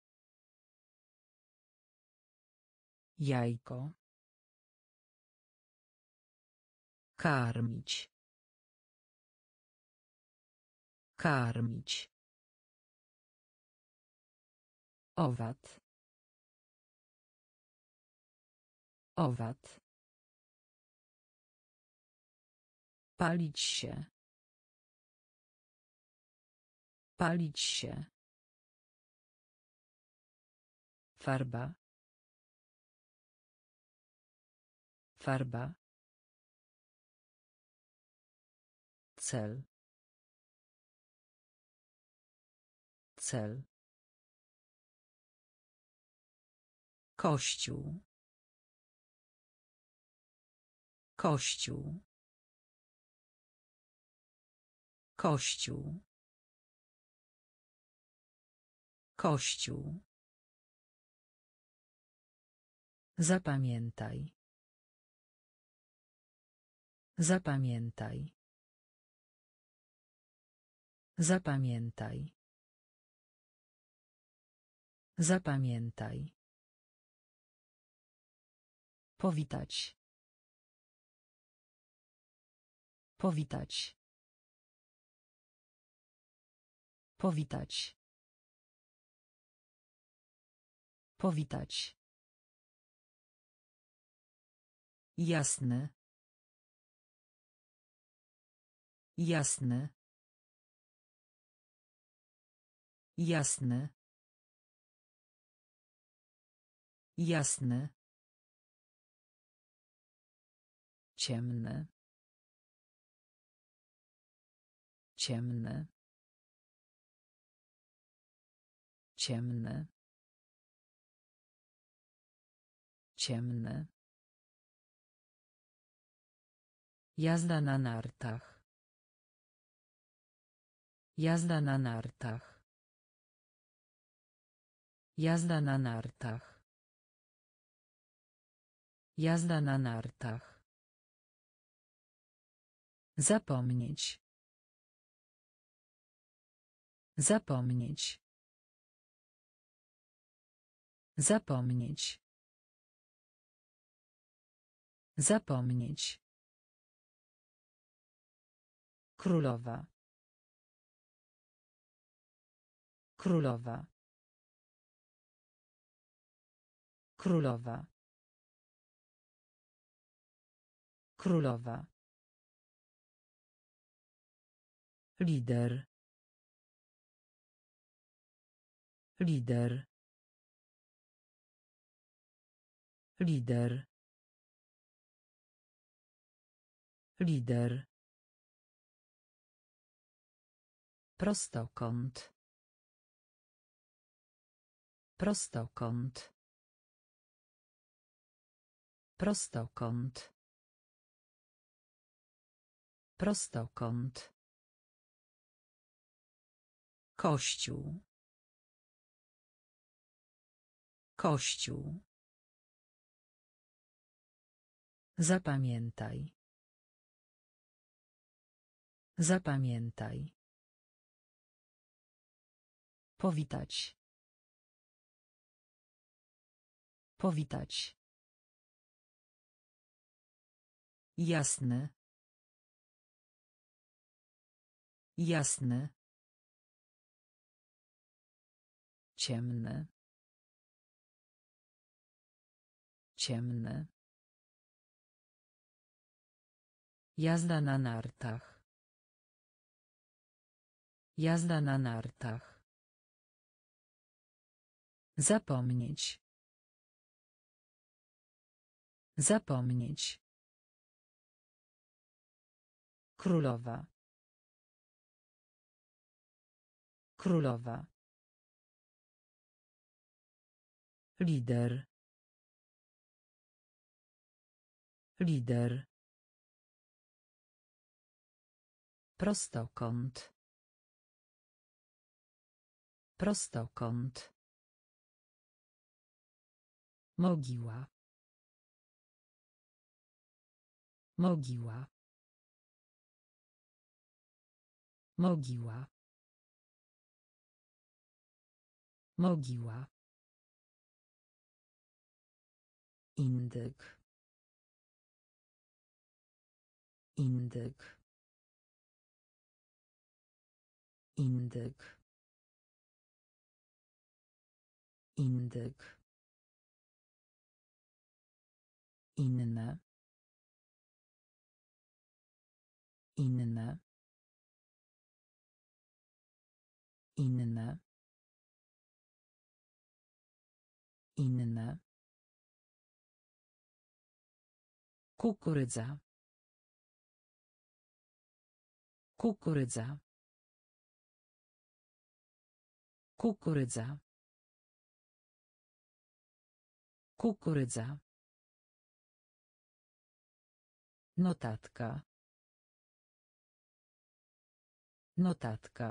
Jajko. Karmić. Karmić. Owad. Owad. Palić się. Palić się. Farba. Farba. Cel. Cel. Kościół. Kościół. Kościół. Kościół. Zapamiętaj. Zapamiętaj. Zapamiętaj. Zapamiętaj. Powitać. Powitać. Powitać. Powitać. Jasne. Jasne. Jasne. Jasne. Ciemne. Ciemne. Ciemne. Ciemne. Jazda na nartach. Jazda na nartach. Jazda na nartach. Jazda na nartach. Zapomnieć. Zapomnieć. Zapomnieć. Zapomnieć. Królowa. Królowa. Królowa. Królowa. Lider. Lider. Lider. Lider. Prostokąt. Prostokąt. Prostokąt. Prostokąt. Kościół. Kościół. Zapamiętaj. Zapamiętaj. Powitać. Powitać. Jasne. Jasne. Ciemne. Ciemne. Jazda na nartach. Jazda na nartach. Zapomnieć. Zapomnieć. Królowa. Królowa. Lider. Lider. Prostokąt. Prostokąt. Mogiła. Mogiła. Mogiła. Mogiła. Indyk. Indyk. Indyk. Indyk. Inne. Inne. Inne. Inne. Kukurydza. Kukurydza. Kukurydza. Kukurydza. Notatka. Notatka.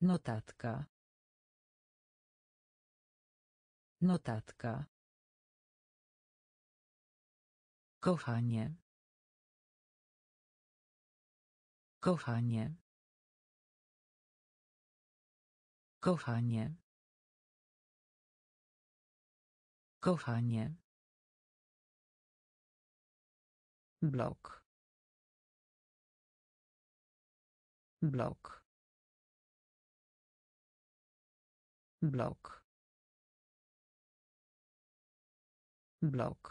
Notatka. Notatka. Kochanie. Kochanie. Kochanie. Kochanie. Blok. Blok. Blok. Blok.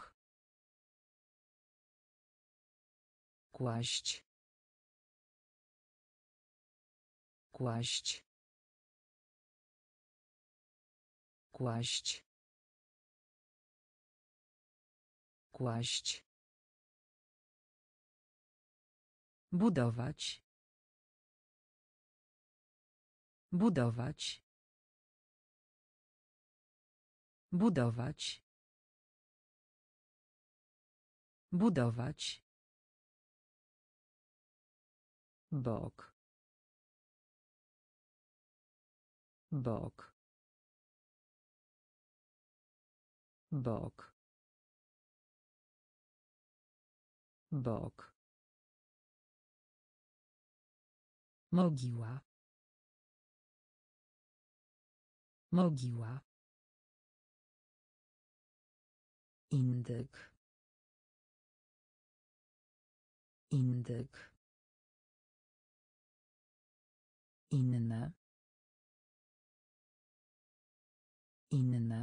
Kłaść. Kłaść. Kłaść. Kłaść. Budować. Budować. Budować. Budować. Bok. Bok. Bok. Bok. Mogiła. Mogiła. Indyk. Indyk. Inne. Inne.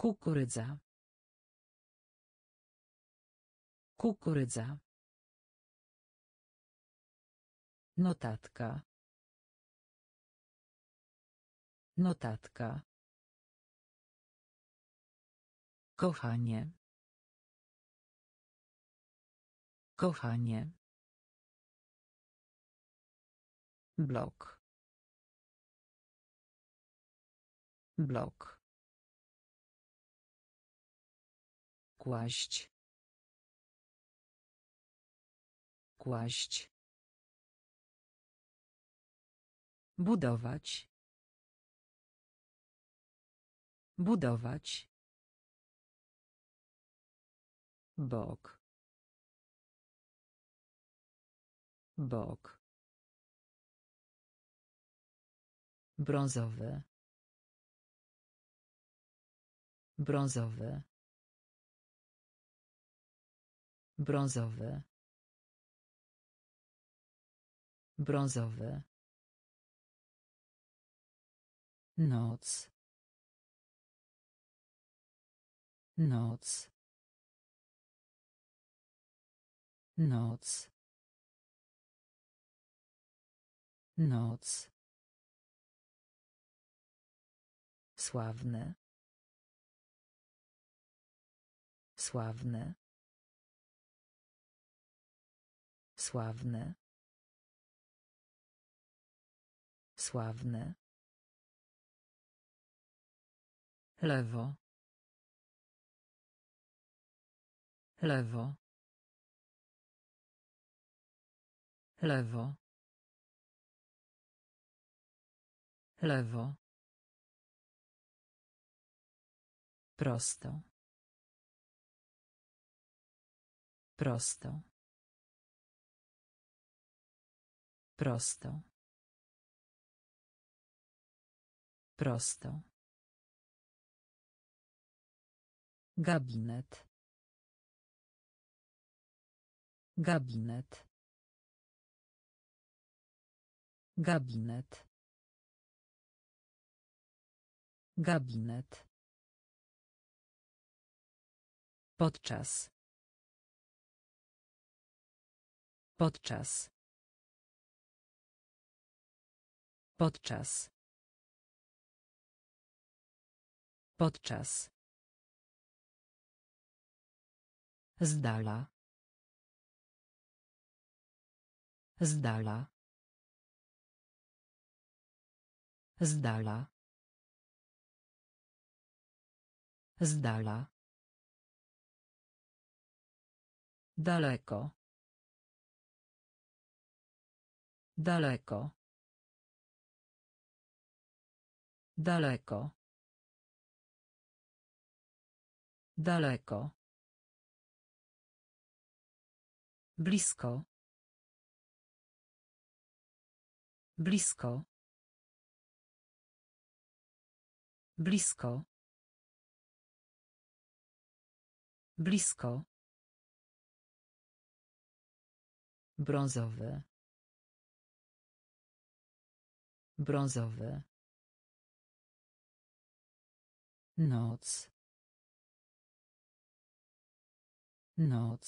Kukurydza. Kukurydza. Notatka. Notatka. Kochanie. Kochanie. Blok. Blok. Kłaść. Kłaść. Budować. Budować. Bok. Bok. Brązowy. Brązowy. Brązowy. Brązowy. Noc. Noc. Noc. Noc. Sławny. Sławny. Sławny. Sławny. Lewo. Lewo. Lewo. lewo, prosto, prosto, prosto, prosto, gabinet, gabinet, gabinet, gabinet, podczas, podczas, podczas, podczas, z dala, z dala, z dala, z dala, daleko, daleko, daleko, daleko, blisko, blisko, blisko, blisko, brązowy, brązowy, noc, noc,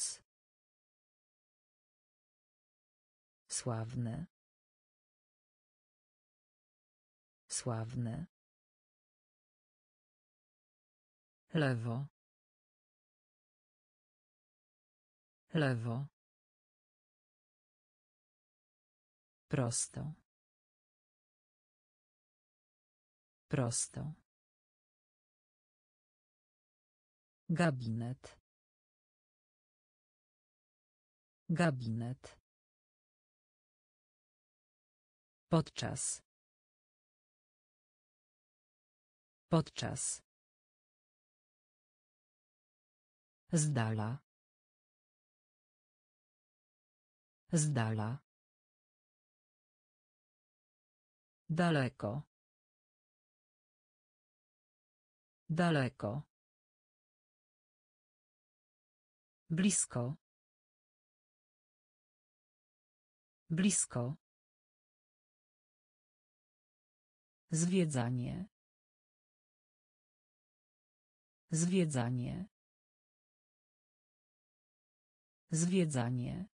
sławny, sławny, lewo, lewo, prosto, prosto, gabinet, gabinet, podczas, podczas, z dala, z dala, daleko, daleko, blisko, blisko, zwiedzanie, zwiedzanie, zwiedzanie,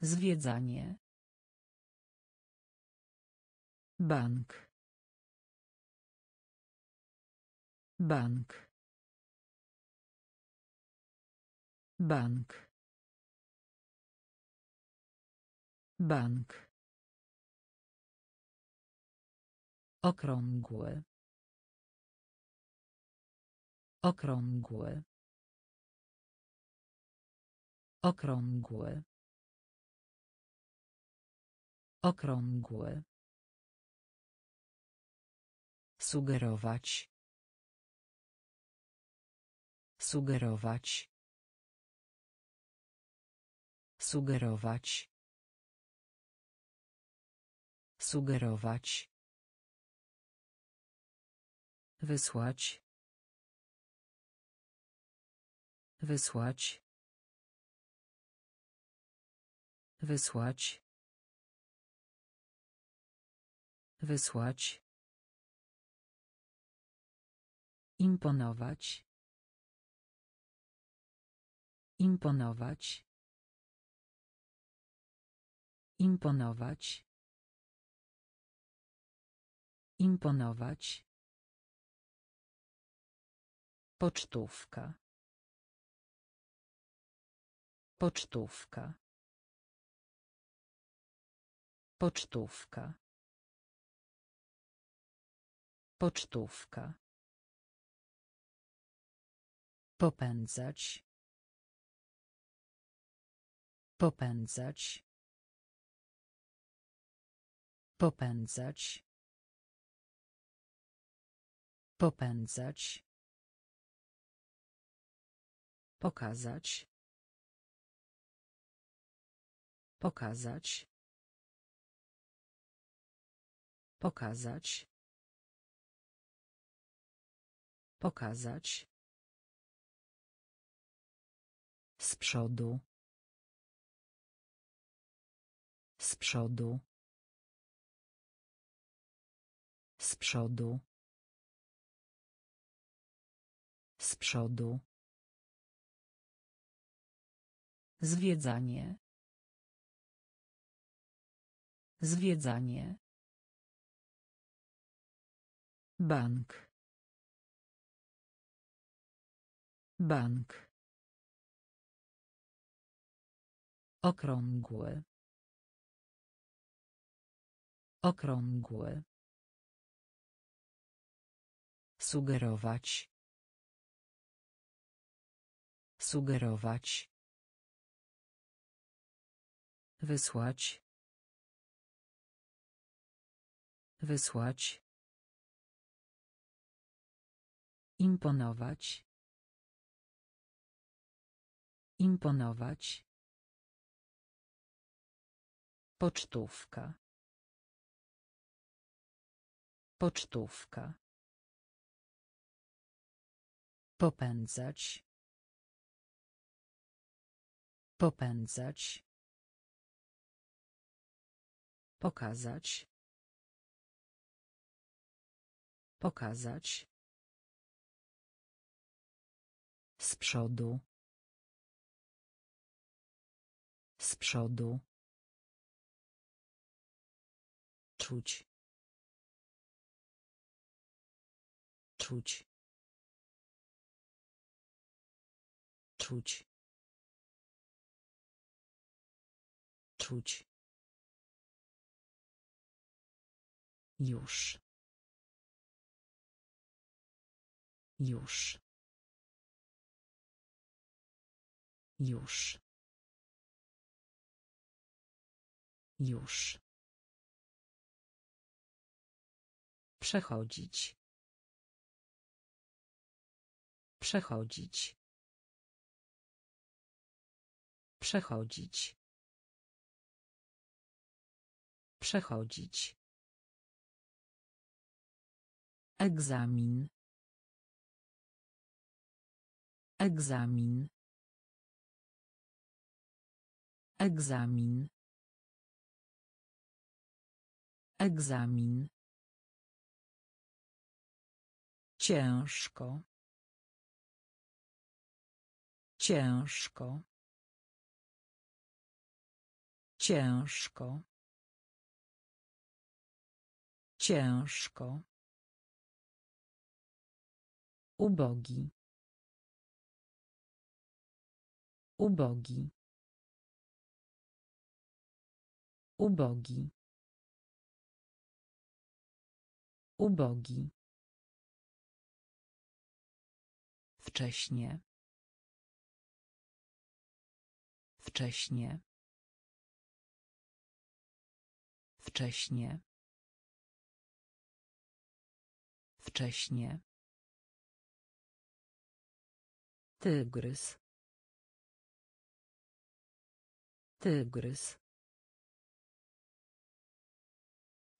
zwiedzanie, bank, bank, bank, bank, okrągły, okrągły, okrągły, okrągły, sugerować, sugerować, sugerować, sugerować, wysłać, wysłać, wysłać, wysłać, imponować, imponować, imponować, imponować, pocztówka, pocztówka, pocztówka, pocztówka, popędzać, popędzać, Popędzać. Popędzać. Pokazać. Pokazać. Pokazać. Pokazać. Z przodu. Z przodu. Z przodu. Z przodu. Zwiedzanie. Zwiedzanie. Bank. Bank. Okrągły. Okrągły. Sugerować. Sugerować. Wysłać. Wysłać. Imponować. Imponować. Pocztówka. Pocztówka. Popędzać. Popędzać. Pokazać. Pokazać. Z przodu. Z przodu. Czuć. Czuć. Czuć. Czuć. Już. Już. Już. Już. Przechodzić. Przechodzić. Przechodzić. Przechodzić. Egzamin. Egzamin. Egzamin. Egzamin. Ciężko. Ciężko. Ciężko. Ciężko. Ubogi. Ubogi. Ubogi. Ubogi. Wcześnie. Wcześnie. Wcześnie. Wcześnie. Tygrys. Tygrys.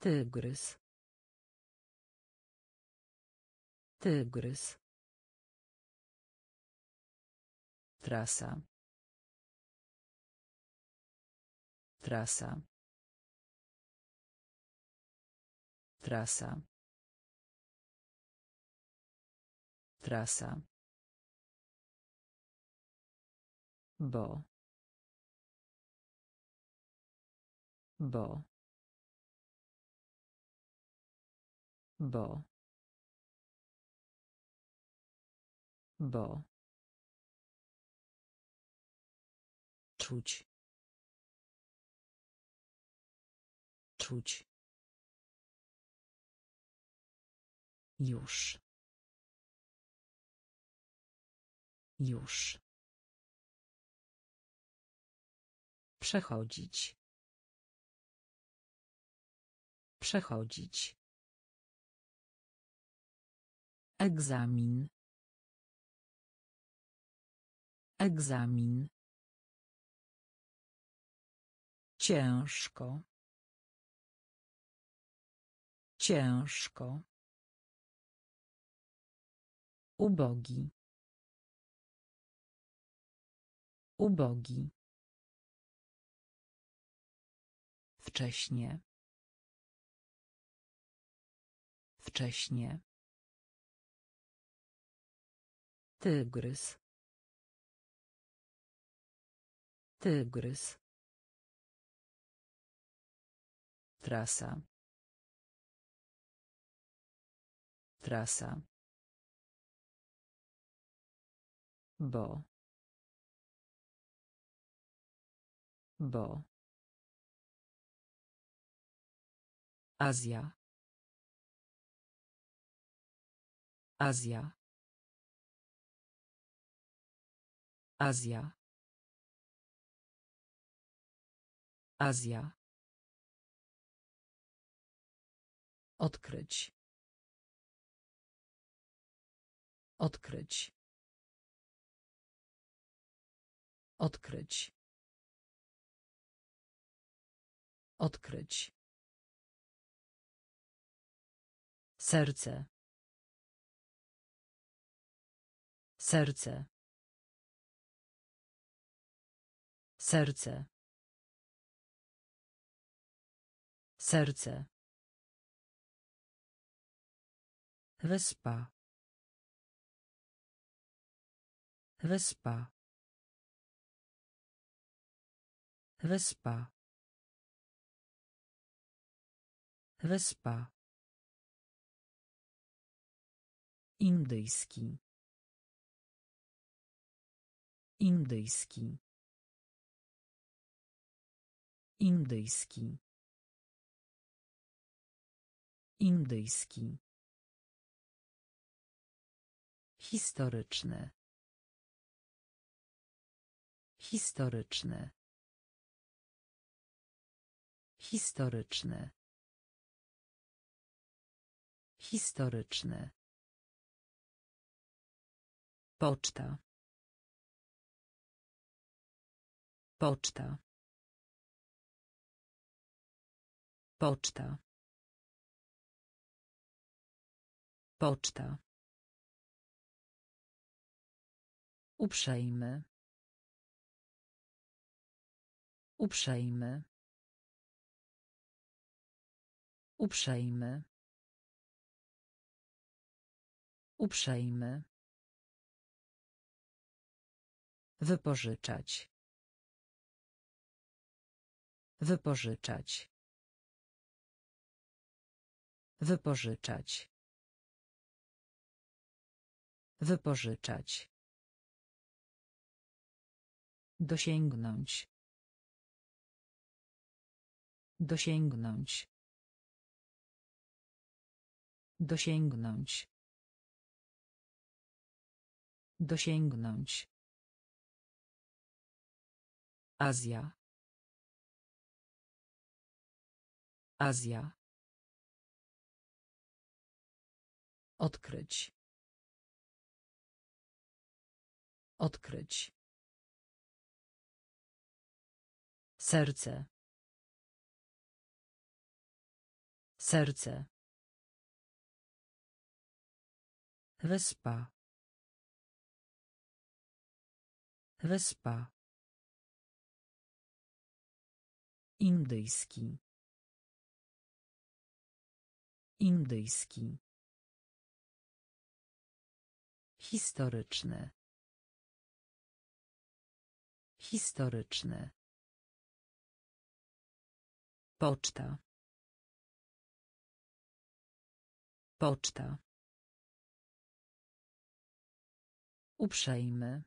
Tygrys. Tygrys. Trasa. Trasa. Trasa. Trasa. Bo. Bo. Bo. Bo. Czuć. Czuć. Już. Już. Przechodzić. Przechodzić. Egzamin. Egzamin. Ciężko. Ciężko. Ubogi. Ubogi. Wcześnie. Wcześnie. Tygrys. Tygrys. Trasa. Trasa. Bo. Bo. Azja. Azja. Azja. Azja. Odkryć. Odkryć. Odkryć. Odkryć. Serce. Serce. Serce. Serce. Wyspa. Wyspa. Wyspa. Wyspa. Indyjski. Indyjski. Indyjski. Indyjski. Historyczny. Historyczny. Historyczny. Historyczny. Poczta. Poczta. Poczta. Poczta. Uprzejmy. Uprzejmy. Uprzejmy. Uprzejmy. Wypożyczać. Wypożyczać. Wypożyczać. Wypożyczać. Dosięgnąć. Dosięgnąć. Dosięgnąć. Dosięgnąć. Azja. Azja. Odkryć. Odkryć. Serce. Serce. Wyspa. Wyspa. Indyjski. Indyjski. Historyczny. Historyczny. Poczta. Poczta. Uprzejmy.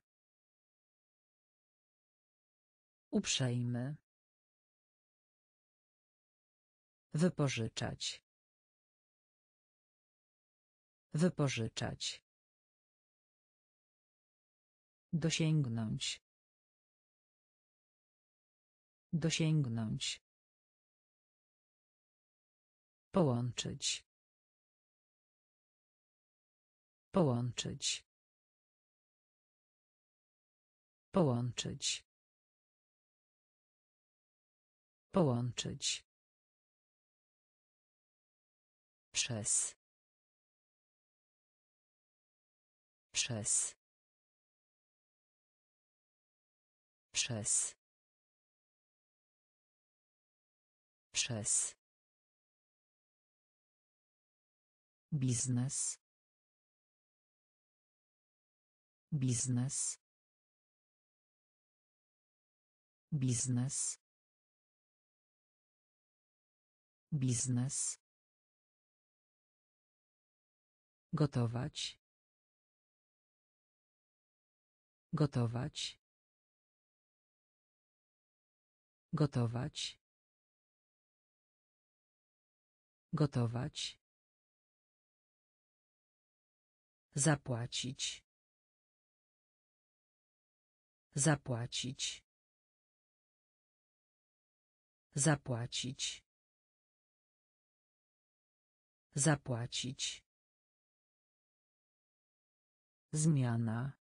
Uprzejmy. Wypożyczać. Wypożyczać. Dosięgnąć. Dosięgnąć. Połączyć. Połączyć. Połączyć. Połączyć. Przez. Przez. Przez. Przez. Biznes. Biznes. Biznes. Biznes. Gotować. Gotować. Gotować. Gotować. Zapłacić. Zapłacić. Zapłacić. Zapłacić. Zmiana.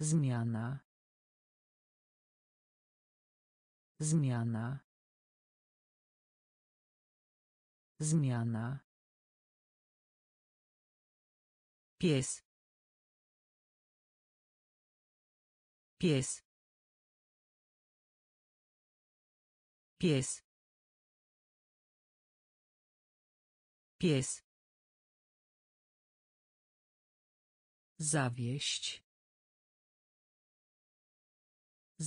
Zmiana. Zmiana. Zmiana. Pies. Pies. Pies. Pies. Zawieść.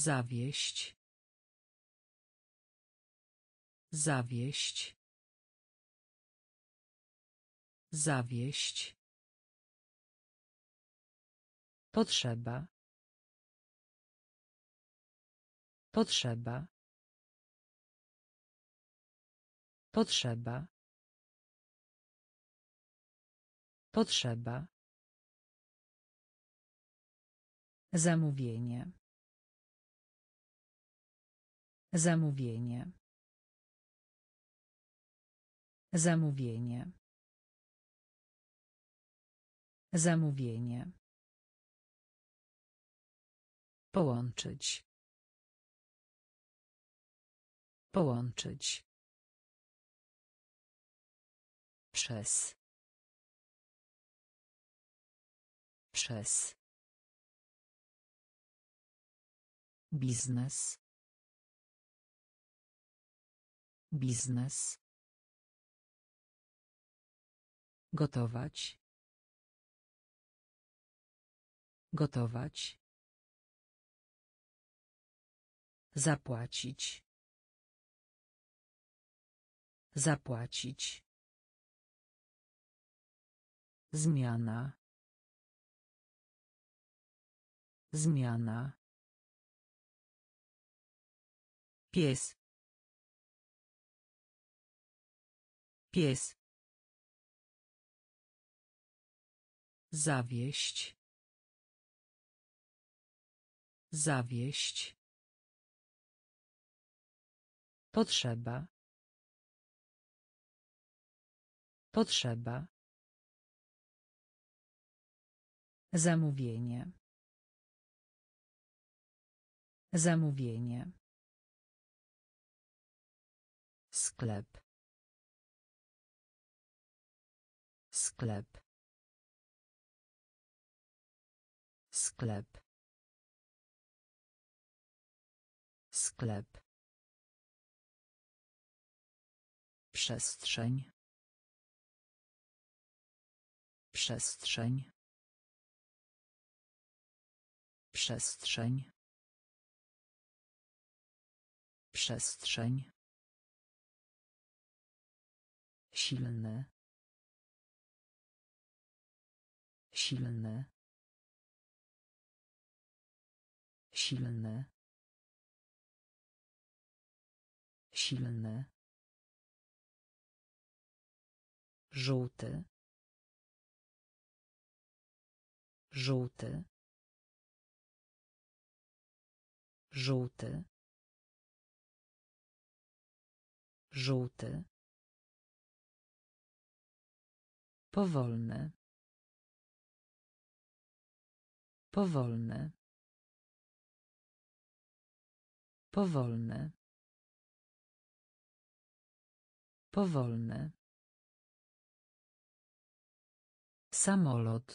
Zawieść. Zawieść. Zawieść. Potrzeba. Potrzeba. Potrzeba. Potrzeba. Zamówienie. Zamówienie. Zamówienie. Zamówienie. Połączyć. Połączyć. Przez. Przez. Biznes. Biznes. Gotować. Gotować. Zapłacić. Zapłacić. Zmiana. Zmiana. Pies. Pies. Zawieść. Zawieść. Potrzeba. Potrzeba. Zamówienie. Zamówienie. Sklep. Sklep. Sklep. Sklep. Przestrzeń. Przestrzeń. Przestrzeń. Przestrzeń. Silny. Silny. Silny. Silny. Żółty. Żółty. Żółty. żółty, powolny, powolny, powolny, powolny, samolot,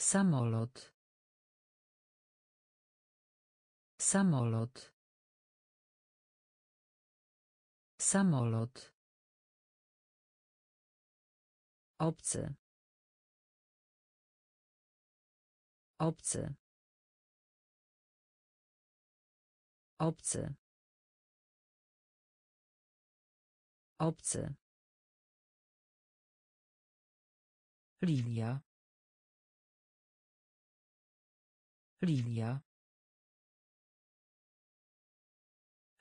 samolot, samolot, samolot, obcy, obcy, obcy, obcy, linia, linia,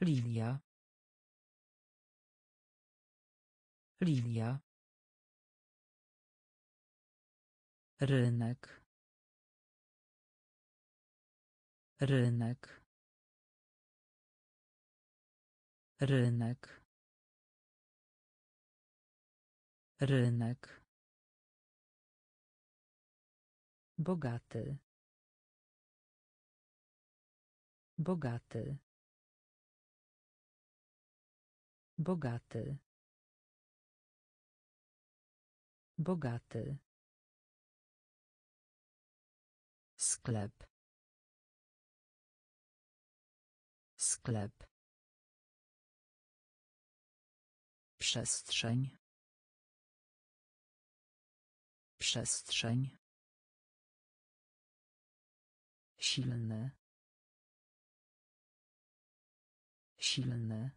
linia, linia, rynek, rynek, rynek, rynek, bogaty, bogaty, bogaty, bogaty, sklep, sklep, przestrzeń, przestrzeń, silny, silny,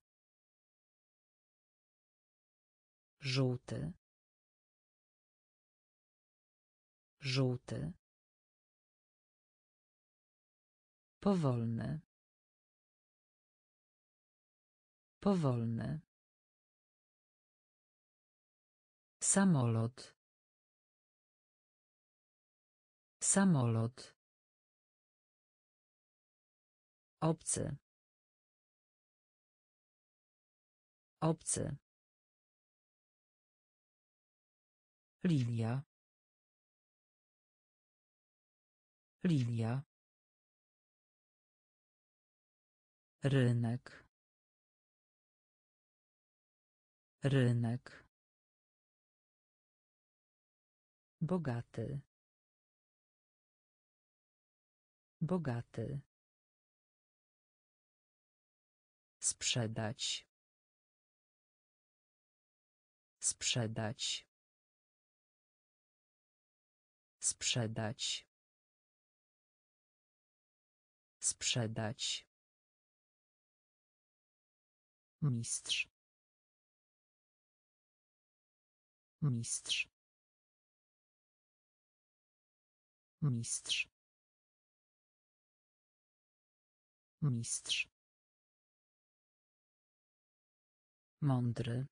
żółty, żółty, powolny, powolny, samolot, samolot, obcy, obcy, linia, linia, rynek, rynek, bogaty, bogaty, sprzedać, sprzedać, sprzedać, sprzedać, mistrz, mistrz, mistrz, mistrz, mądry,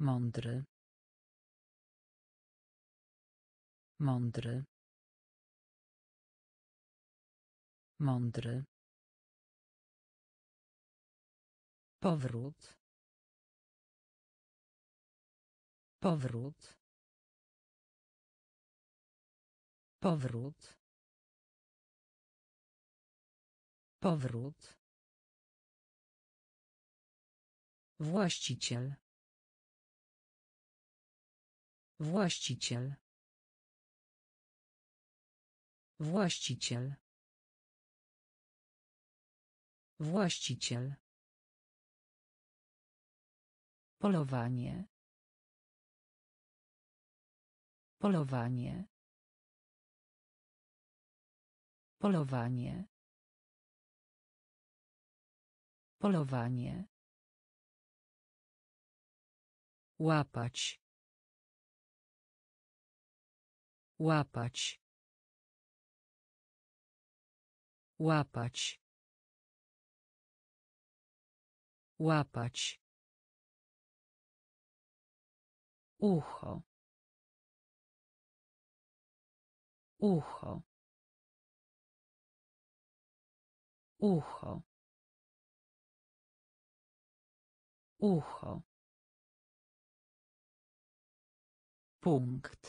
mądry, mądry, mądry, powrót, powrót, powrót, powrót, właściciel, właściciel, właściciel, właściciel, polowanie, polowanie, polowanie, polowanie, łapać, łapać, łapać, łapać, ucho, ucho, ucho, ucho, punkt,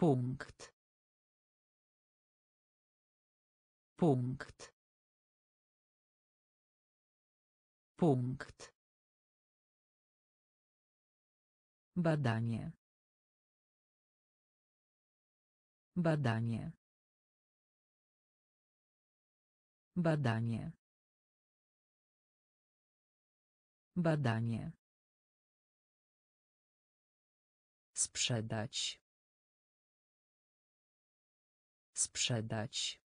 punkt, punkt, punkt, badanie, badanie, badanie, badanie. Sprzedać, sprzedać,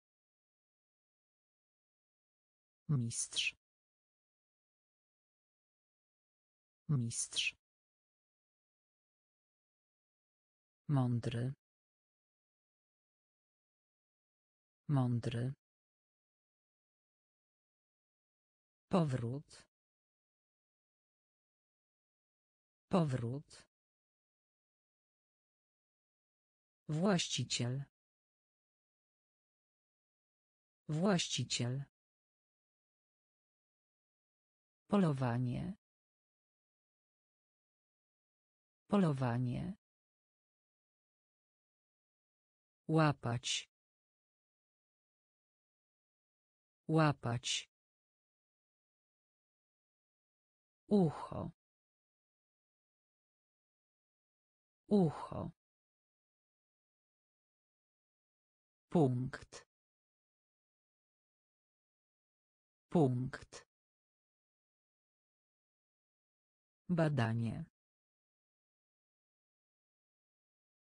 mistrz, mistrz, mądry, mądry, powrót, powrót, właściciel, właściciel, polowanie, polowanie, łapać, łapać, ucho, ucho, punkt, punkt, badanie,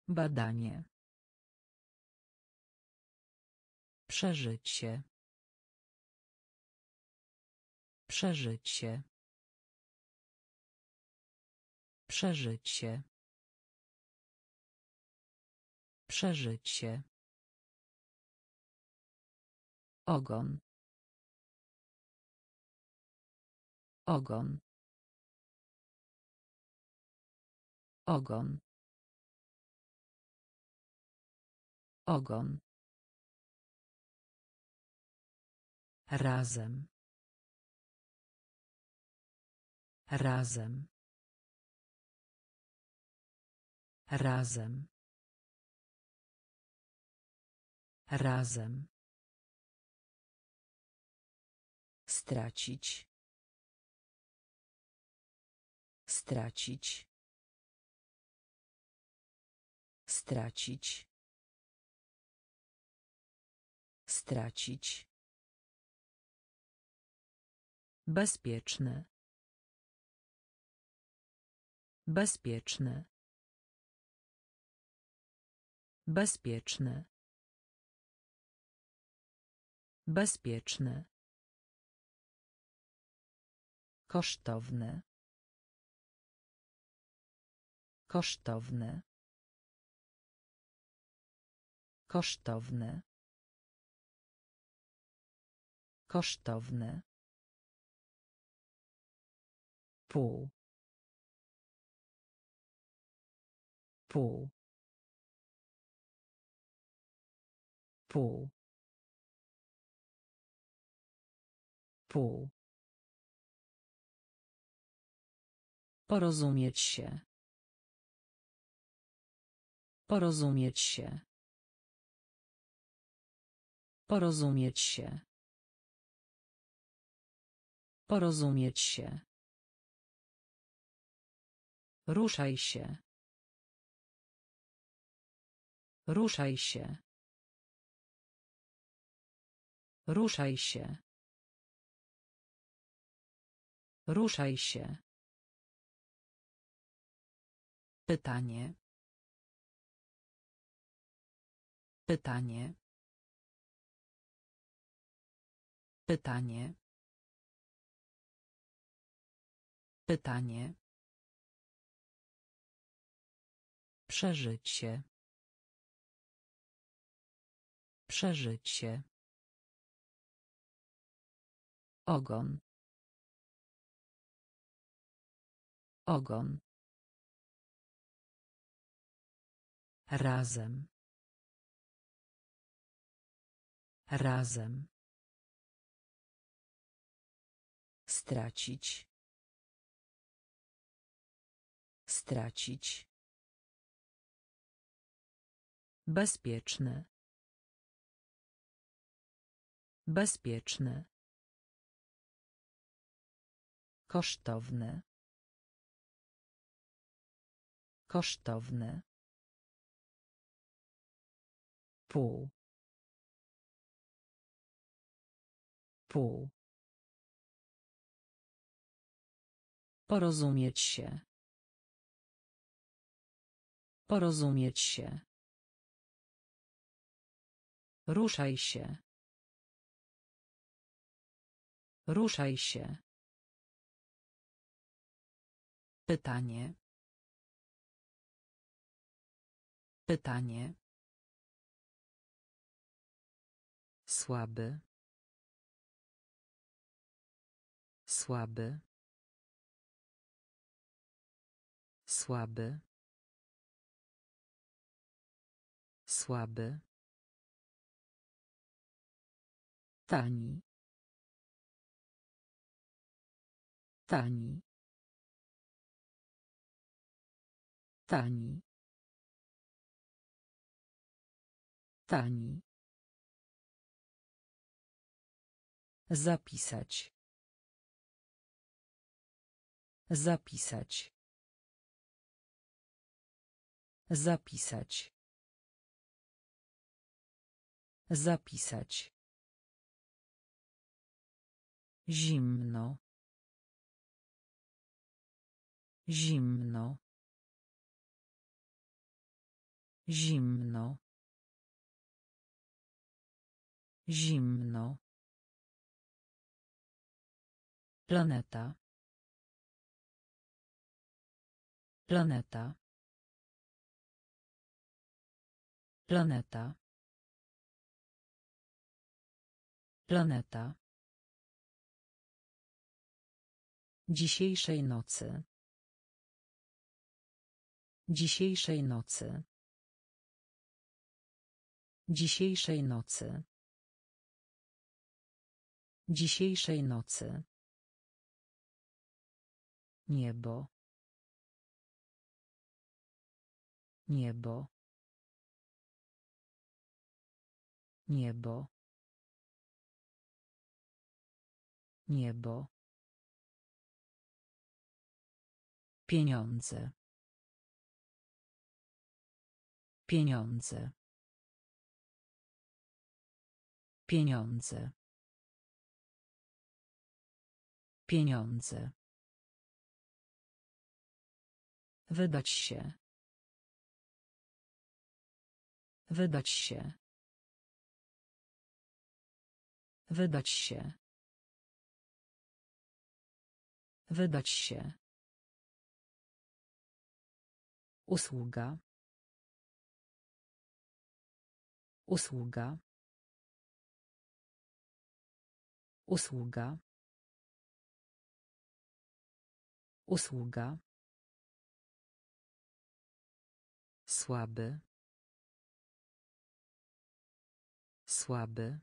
badanie, przeżycie, przeżycie, przeżycie, przeżycie. Ogon, ogon, ogon, ogon, razem, razem, razem, razem. Stracić, stracić, stracić, stracić, bezpieczne, bezpieczne, bezpieczne, bezpieczne, kosztowne, kosztowne, kosztowne, kosztowne, pół, pół, pół, pół. Porozumieć się, porozumieć się, porozumieć się, porozumieć się, ruszaj się, ruszaj się, ruszaj się, ruszaj się. Pytanie, pytanie, pytanie, pytanie, przeżycie, przeżycie, ogon, ogon, razem, Razem. Stracić. Stracić. Bezpieczny. Bezpieczny. Kosztowny. Kosztowny. Pół. Pół. Porozumieć się. Porozumieć się. Ruszaj się. Ruszaj się. Pytanie. Pytanie. Słaby. Słaby. Słaby. Słaby. Tani. Tani. Tani. Tani. Zapisać. Zapisać. Zapisać. Zapisać. Zimno. Zimno. Zimno. Zimno. Planeta. Planeta. Planeta. Planeta. Dzisiejszej nocy. Dzisiejszej nocy. Dzisiejszej nocy. Dzisiejszej nocy. Niebo. Niebo. Niebo. Niebo. Pieniądze. Pieniądze. Pieniądze. Pieniądze. Wydać się. Wydać się. Wydać się. Wydać się. Usługa. Usługa. Usługa. Usługa. Słaby. Słaby.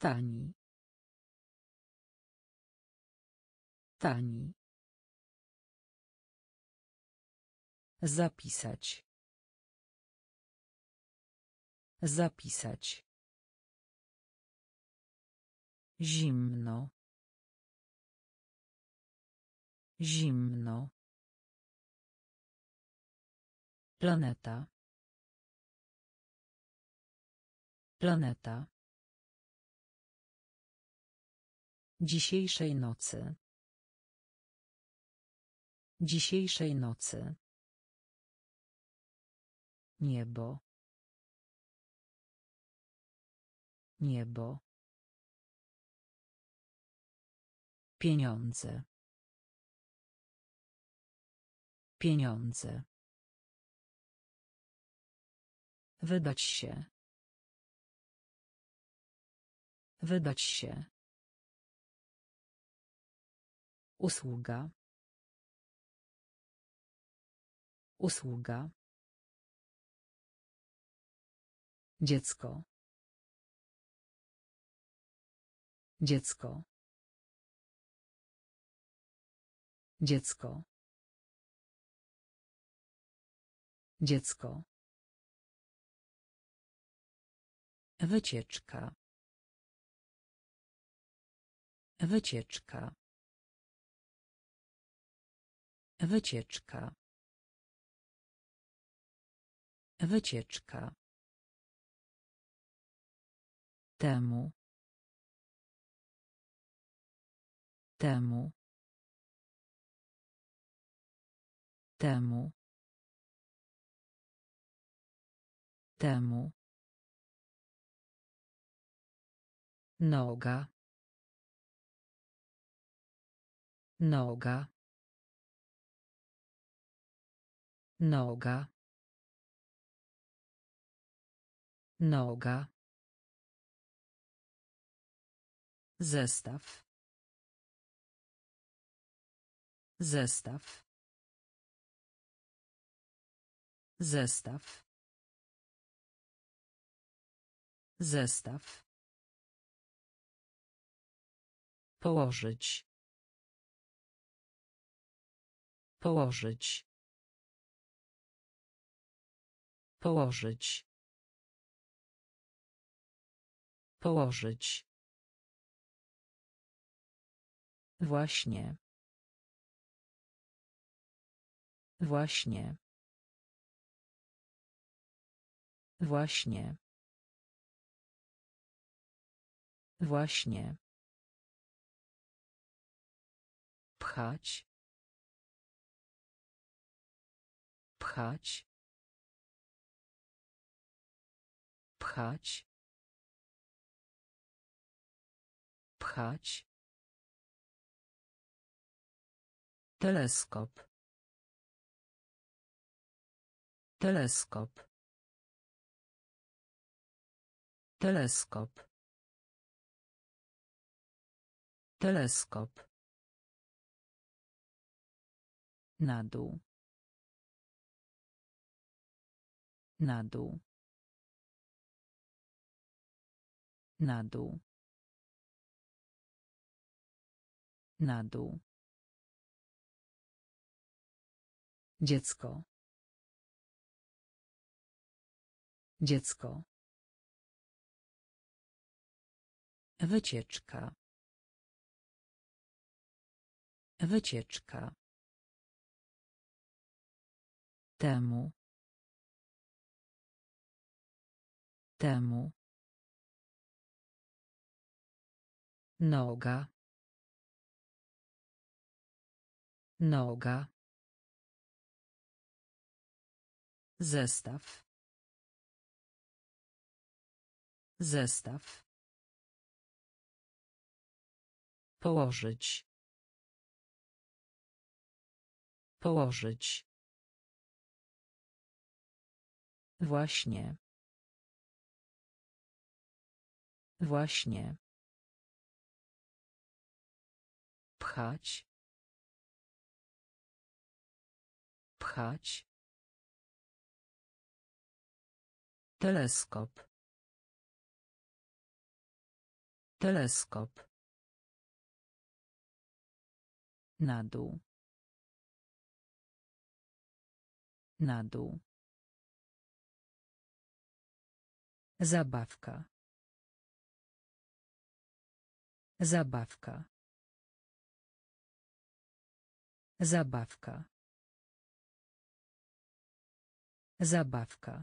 Tani. Tani. Zapisać. Zapisać. Zimno. Zimno. Planeta. Planeta. Dzisiejszej nocy. Dzisiejszej nocy. Niebo. Niebo. Pieniądze. Pieniądze. Wydać się. Wydać się. Usługa. Usługa. Dziecko. Dziecko. Dziecko. Dziecko. Wycieczka. Wycieczka. Wycieczka. Wycieczka. Temu. Temu. Temu. Temu. Noga. Noga. Noga. Noga. Zestaw. Zestaw. Zestaw. Zestaw. Położyć. Położyć. Położyć. Położyć. Właśnie. Właśnie. Właśnie. Właśnie. Pchać. Pchać. Pchać. Pchać. Teleskop. Teleskop. Teleskop. Teleskop. Na dół. Na dół. Na dół. Na dół. Dziecko. Dziecko. Wycieczka. Wycieczka. Temu. Temu. Noga. Noga. Zestaw. Zestaw. Położyć. Położyć. Właśnie. Właśnie. Pchać. Pchać. Teleskop. Teleskop. Na dół. Na dół. Zabawka. Zabawka. Zabawka. Zabawka.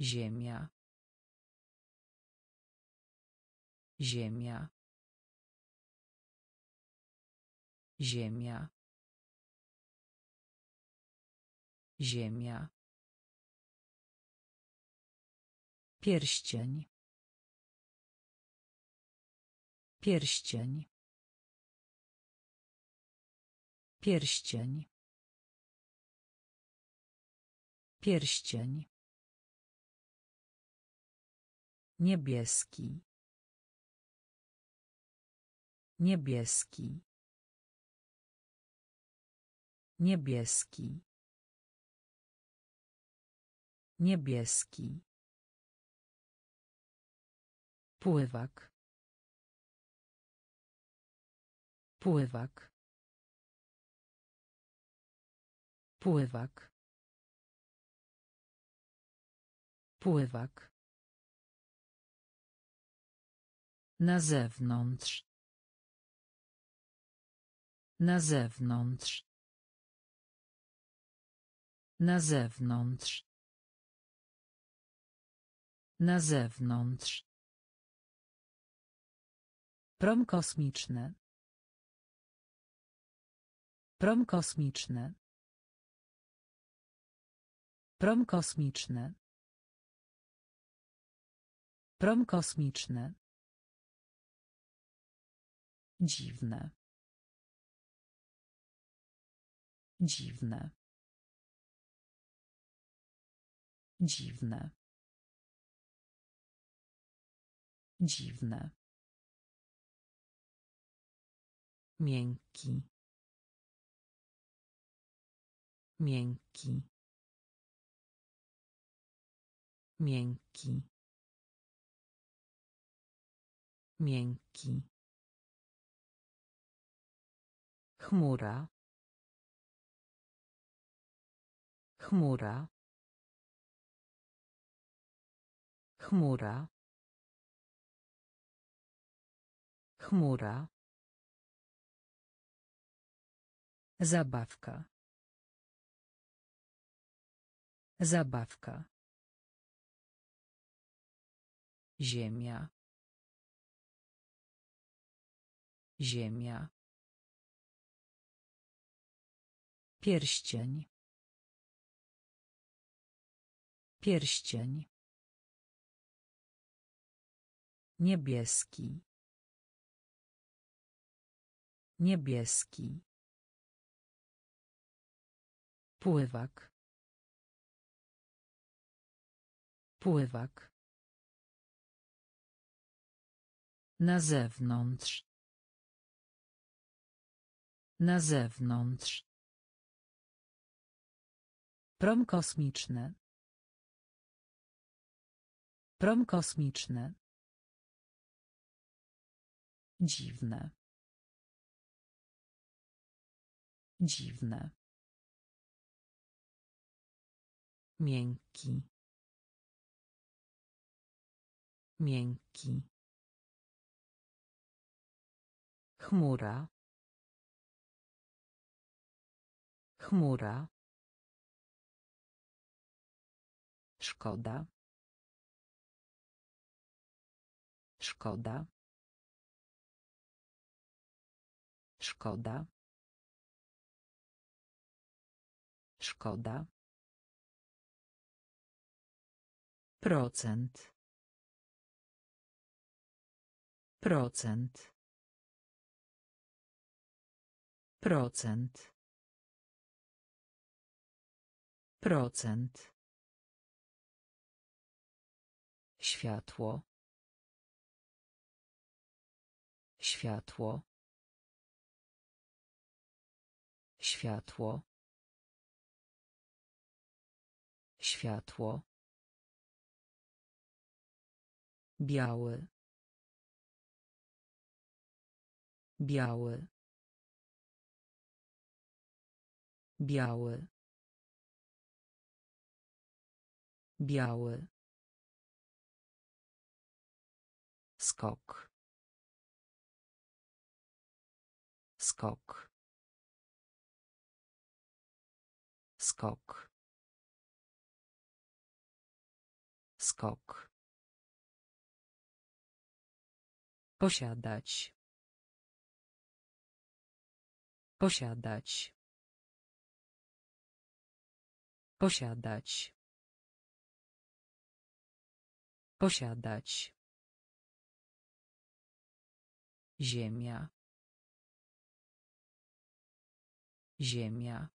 Ziemia. Ziemia. Ziemia. Ziemia. Pierścień. Pierścień. Pierścień. Pierścień. Niebieski. Niebieski. Niebieski. Niebieski. Pływak. Pływak. Pływak. Pływak. Na zewnątrz. Na zewnątrz. Na zewnątrz. Na zewnątrz. Prom kosmiczny. Prom kosmiczny. Prom kosmiczny. Prom kosmiczny. Dziwne. Dziwne. Dziwne. Dziwne. Miękki. Miękki. Miękki. Miękki. Chmura. Chmura. Chmura. Chmura. Zabawka. Zabawka. Ziemia. Ziemia. Pierścień. Pierścień. Niebieski. Niebieski. Pływak. Pływak. Na zewnątrz. Na zewnątrz. Prom kosmiczny. Prom kosmiczny. Dziwne. Dziwne. Miękki. Miękki. Chmura. Chmura. Szkoda. Szkoda. Szkoda. Szkoda. Procent. Procent. Procent. Procent. Światło. Światło. Światło. Światło. Biały. Biały. Biały. Biały. Skok. Skok. Skok. Skok. Posiadać. Posiadać. Posiadać. Posiadać. Ziemia. Ziemia.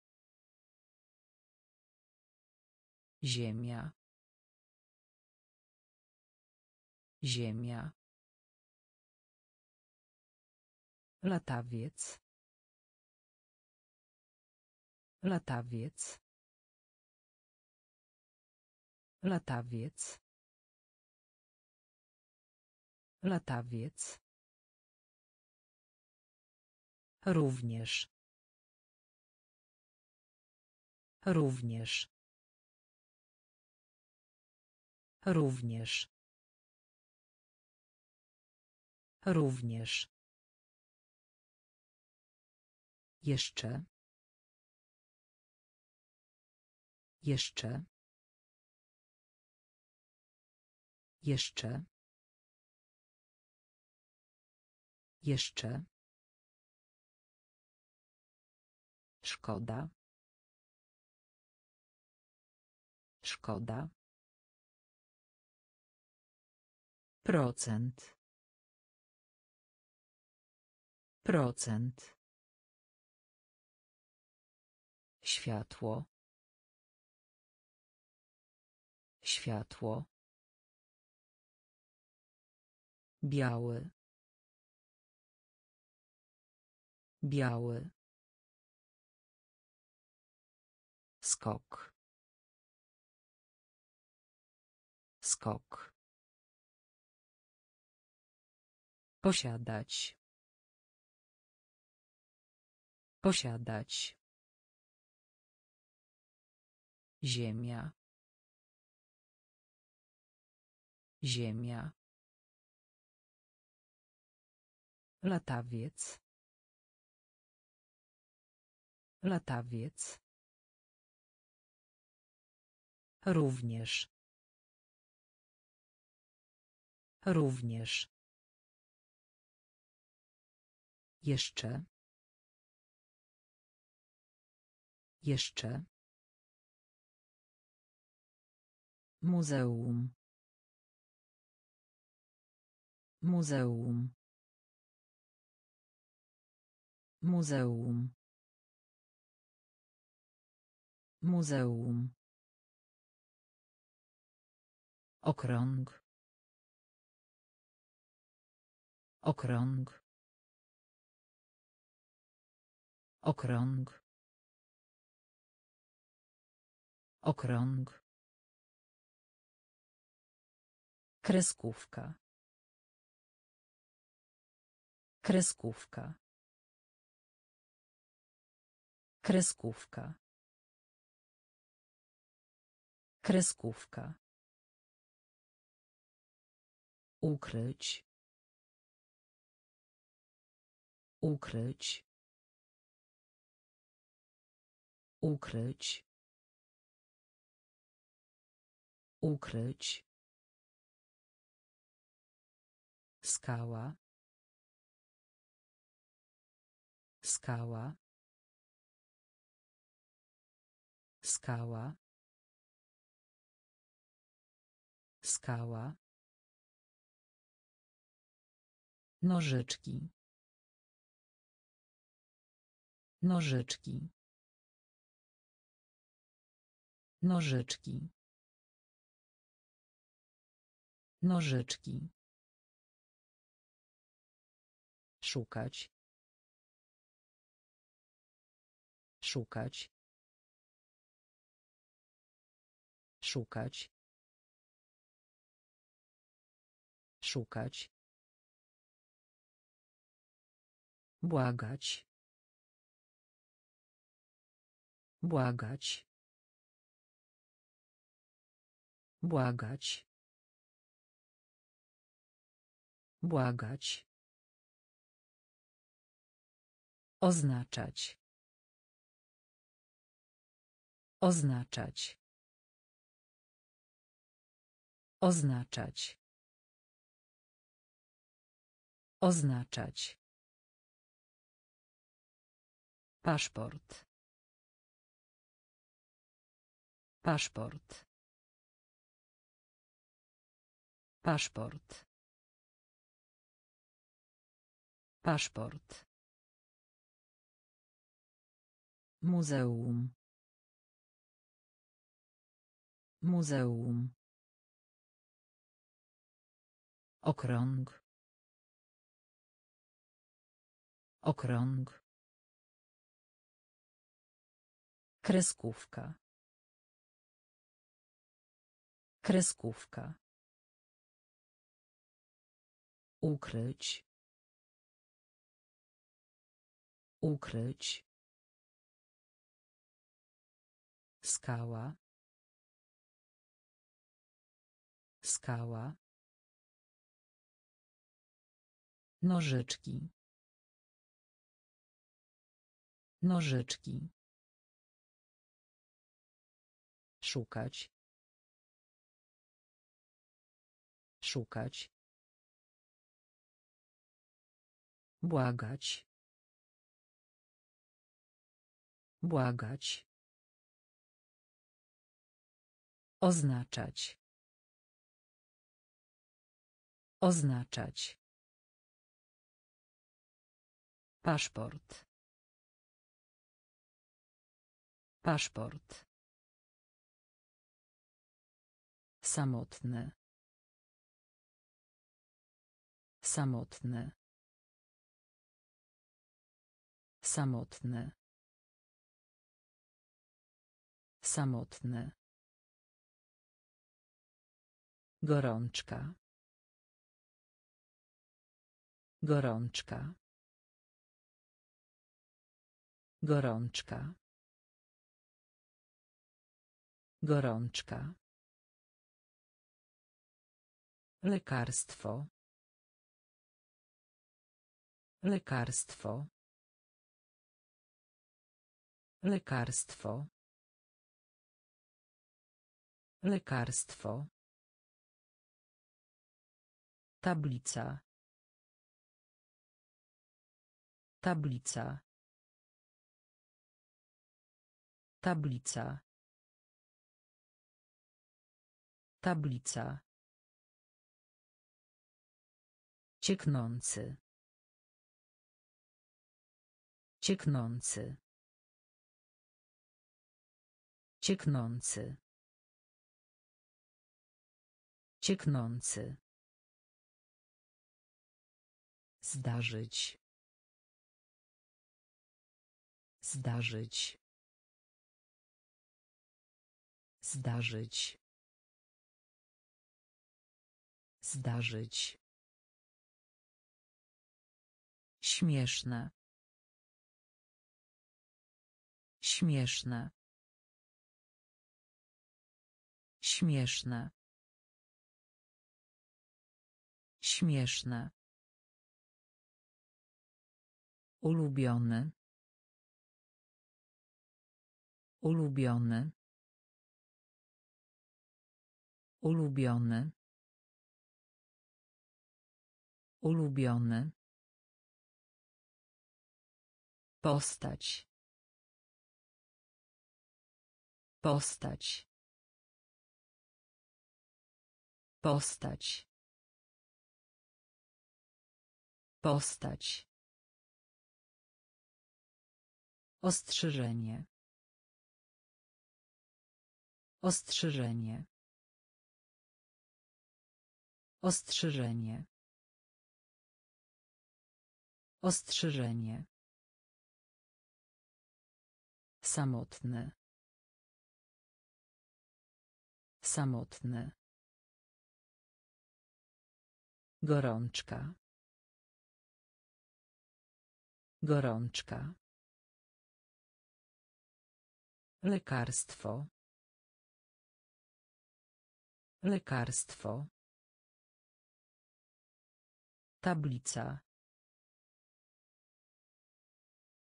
Ziemia. Ziemia. Latawiec. Latawiec. Latawiec. Latawiec. Również. Również. Również. Również. Jeszcze. Jeszcze. Jeszcze. Jeszcze. Szkoda. Szkoda. Procent. Procent. Światło. Światło. Biały. Biały. Skok. Skok. Posiadać. Posiadać. Ziemia. Ziemia. Latawiec. Latawiec. Również. Również. Jeszcze. Jeszcze. Muzeum. Muzeum. Muzeum. Muzeum. Okrąg. Okrąg. Okrąg. Okrąg. Kreskówka. Kreskówka. Kreskówka. Kreskówka. Ukryć. Ukryć. Ukryć. Ukryć. Skała. Skała. Skała. Skała. Nożyczki. Nożyczki. Nożyczki. Nożyczki. Szukać. Szukać. Szukać. Szukać. Błagać. Błagać. Błagać. Błagać. Oznaczać. Oznaczać. Oznaczać. Oznaczać. Paszport. Paszport. Paszport. Paszport. Muzeum. Muzeum. Okrąg. Okrąg. Kreskówka. Kreskówka. Ukryć. Ukryć. Skała. Skała. Nożyczki. Nożyczki. Szukać. Szukać. Błagać. Błagać. Oznaczać. Oznaczać. Paszport. Paszport. Samotny. Samotny. Samotny. Samotny. Gorączka. Gorączka. Gorączka. Gorączka. Lekarstwo. Lekarstwo. Lekarstwo. Lekarstwo. Tablica. Tablica. Tablica. Tablica. Cieknący. Cieknący. Cieknący. Cieknący. Zdarzyć. Zdarzyć. Zdarzyć. Zdarzyć. Śmieszne. Śmieszne. Śmieszne. Śmieszne. Ulubiony. Ulubiony. Ulubiony. Ulubiony. Postać. Postać. Postać. Postać. Ostrzeżenie. Ostrzeżenie. Ostrzeżenie. Ostrzeżenie. Samotny. Samotny. Gorączka. Gorączka. Lekarstwo. Lekarstwo. Tablica.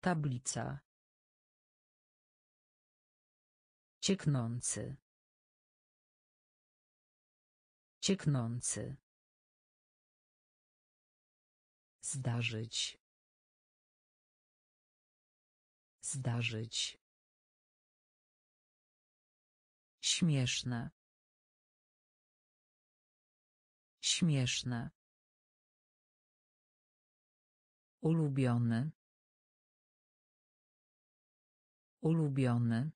Tablica. Cieknący. Cieknący. Zdarzyć. Zdarzyć. Śmieszne. Śmieszne. Ulubiony. Ulubiony.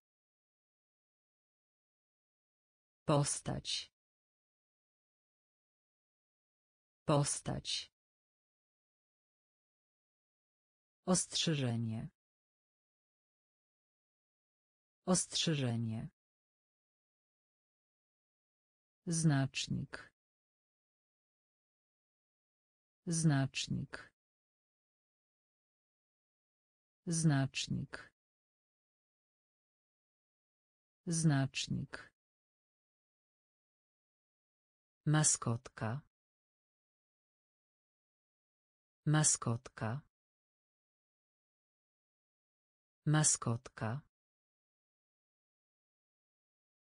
Postać. Postać. Ostrzeżenie. Ostrzeżenie. Znacznik. Znacznik. Znacznik. Znacznik. Maskotka. Maskotka. Maskotka.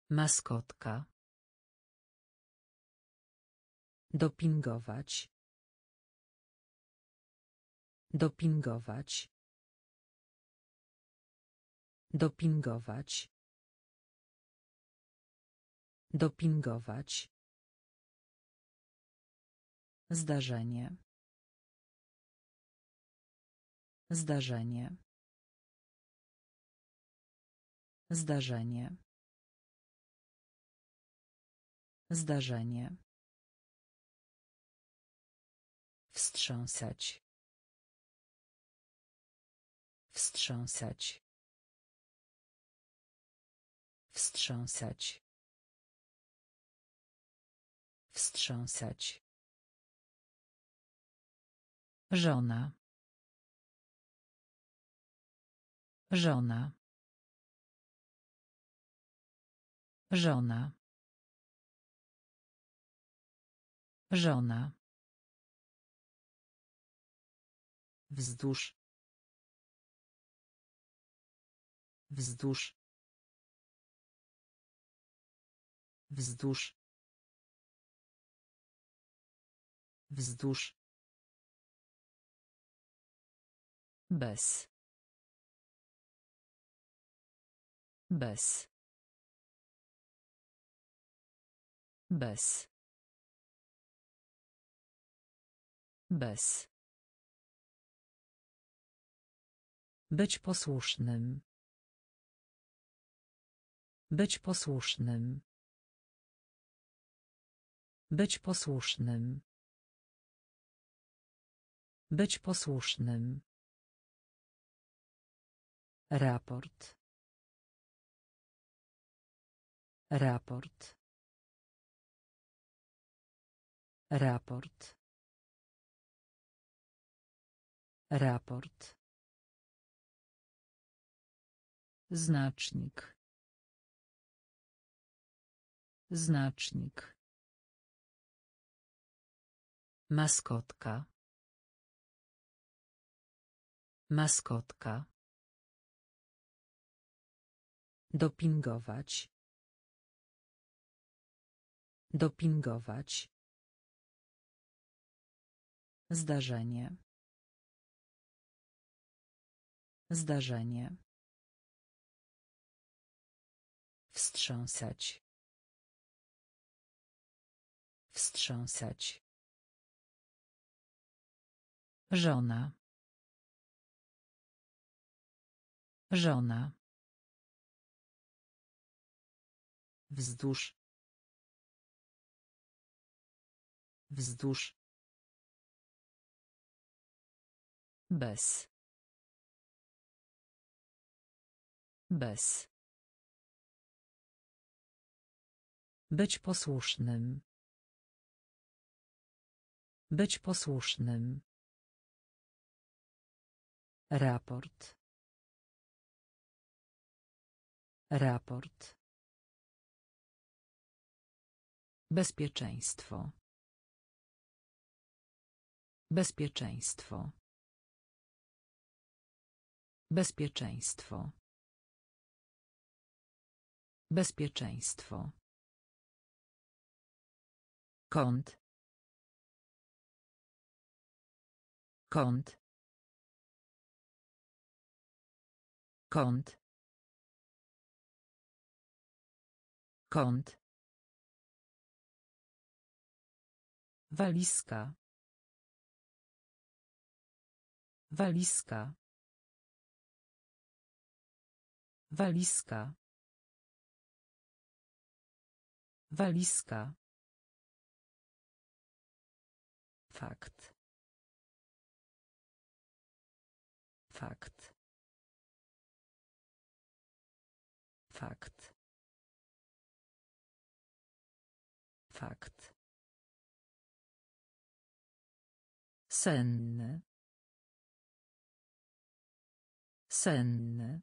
Maskotka. Dopingować. Dopingować. Dopingować. Dopingować. Zdarzenie. Zdarzenie. Zdarzenie. Zdarzenie. Wstrząsać. Wstrząsać. Wstrząsać. Wstrząsać. Żona. Żona. Żona. Żona. Wzdłuż. Wzdłuż. Wzdłuż. Wzdłuż. Bez. Bez. Bez. Bez. Być posłusznym. Być posłusznym. Być posłusznym. Być posłusznym. Raport. Raport. Raport. Raport. Znacznik. Znacznik. Maskotka. Maskotka. Dopingować. Dopingować. Zdarzenie. Zdarzenie. Wstrząsać. Wstrząsać. Żona. Żona. Wzdłuż. Wzdłuż. Bez. Bez. Być posłusznym. Być posłusznym. Raport. Raport. Bezpieczeństwo. Bezpieczeństwo. Bezpieczeństwo. Bezpieczeństwo. Kąt. Kąt. Kąt. Kąt. Walizka. Walizka. Walizka. Walizka. Fakt. Fakt. Fakt. Fakt. Senny. Senny.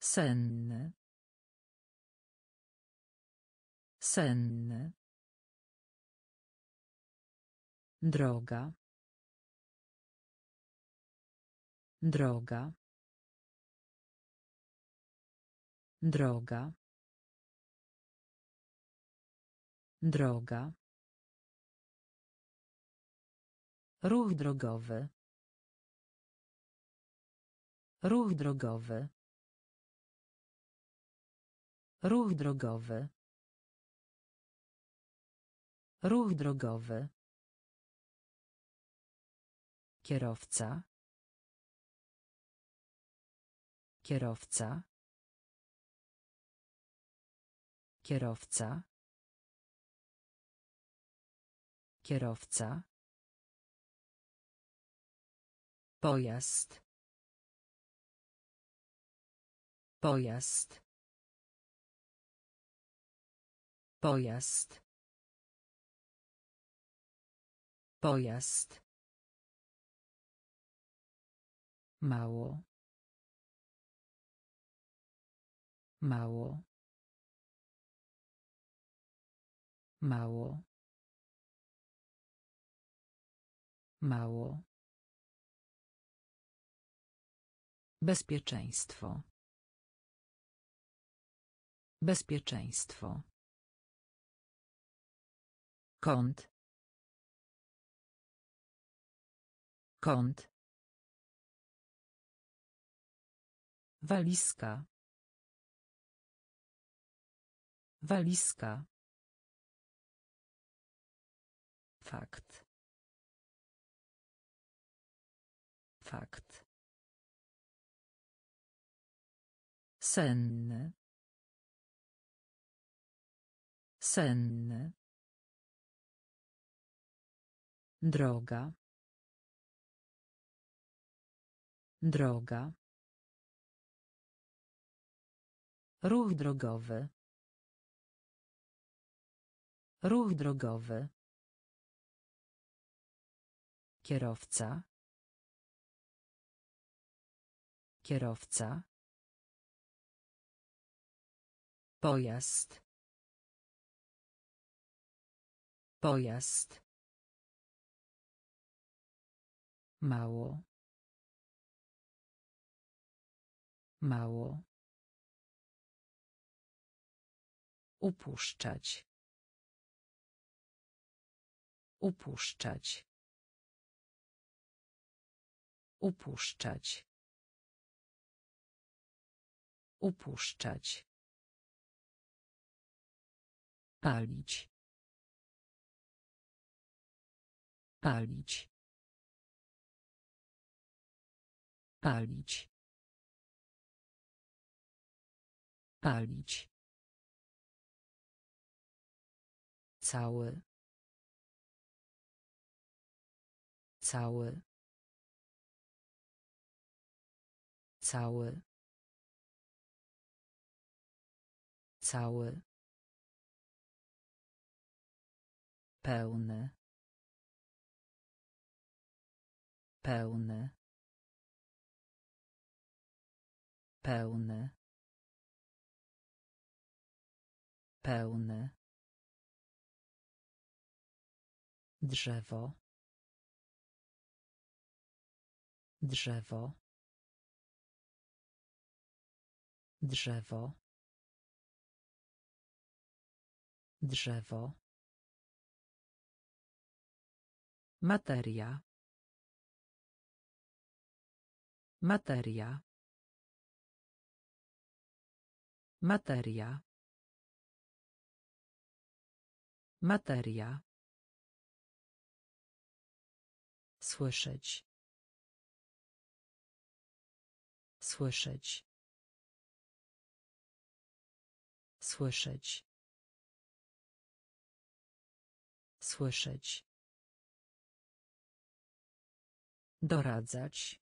Senny. Senny. Droga. Droga. Droga. Droga. Ruch drogowy. Ruch drogowy. Ruch drogowy. Ruch drogowy. Kierowca. Kierowca. Kierowca. Kierowca. Pojazd. Pojazd. Pojazd. Pojazd. Mało. Mało. Mało. Mało. Bezpieczeństwo. Bezpieczeństwo. Kąt. Kąt. Walizka. Walizka. Fakt. Fakt. Senny. Senny. Droga. Droga. Ruch drogowy. Ruch drogowy. Kierowca. Kierowca. Pojazd. Pojazd. Mało. Mało. Upuszczać. Upuszczać. Upuszczać. Upuszczać. Palić. Palić. Palić. Palić. Cały. Cały. Cały. Cały. Pełny. Pełny. Pełny. Pełny. Drzewo. Drzewo. Drzewo. Drzewo. Materia. Materia. Materia. Materia. Słyszeć. Słyszeć. Słyszeć. Słyszeć. Doradzać.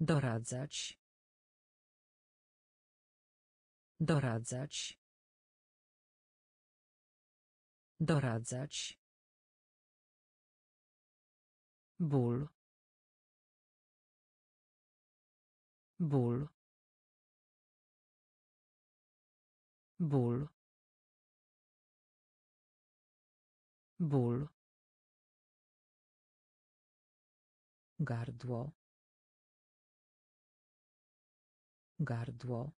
Doradzać. Doradzać. Doradzać. Ból. Ból. Ból. Ból. Gardło. Gardło.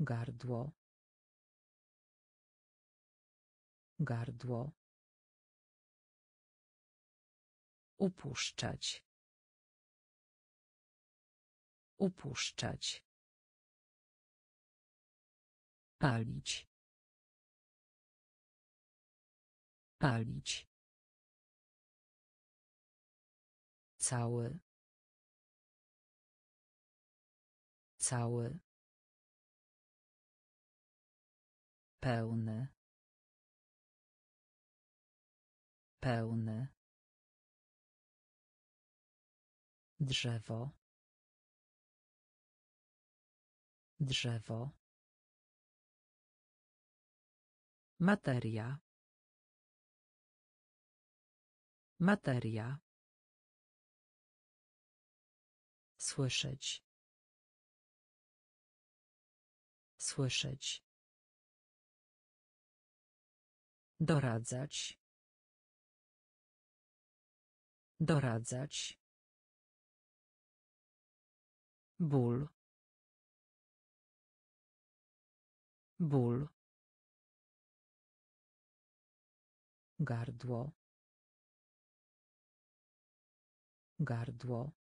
Gardło. Gardło. Upuszczać. Upuszczać. Palić. Palić. Cały. Cały. Pełny. Pełny. Drzewo. Drzewo. Materia. Materia. Słyszeć. Słyszeć. Doradzać. Doradzać. Ból. Ból. Gardło. Gardło.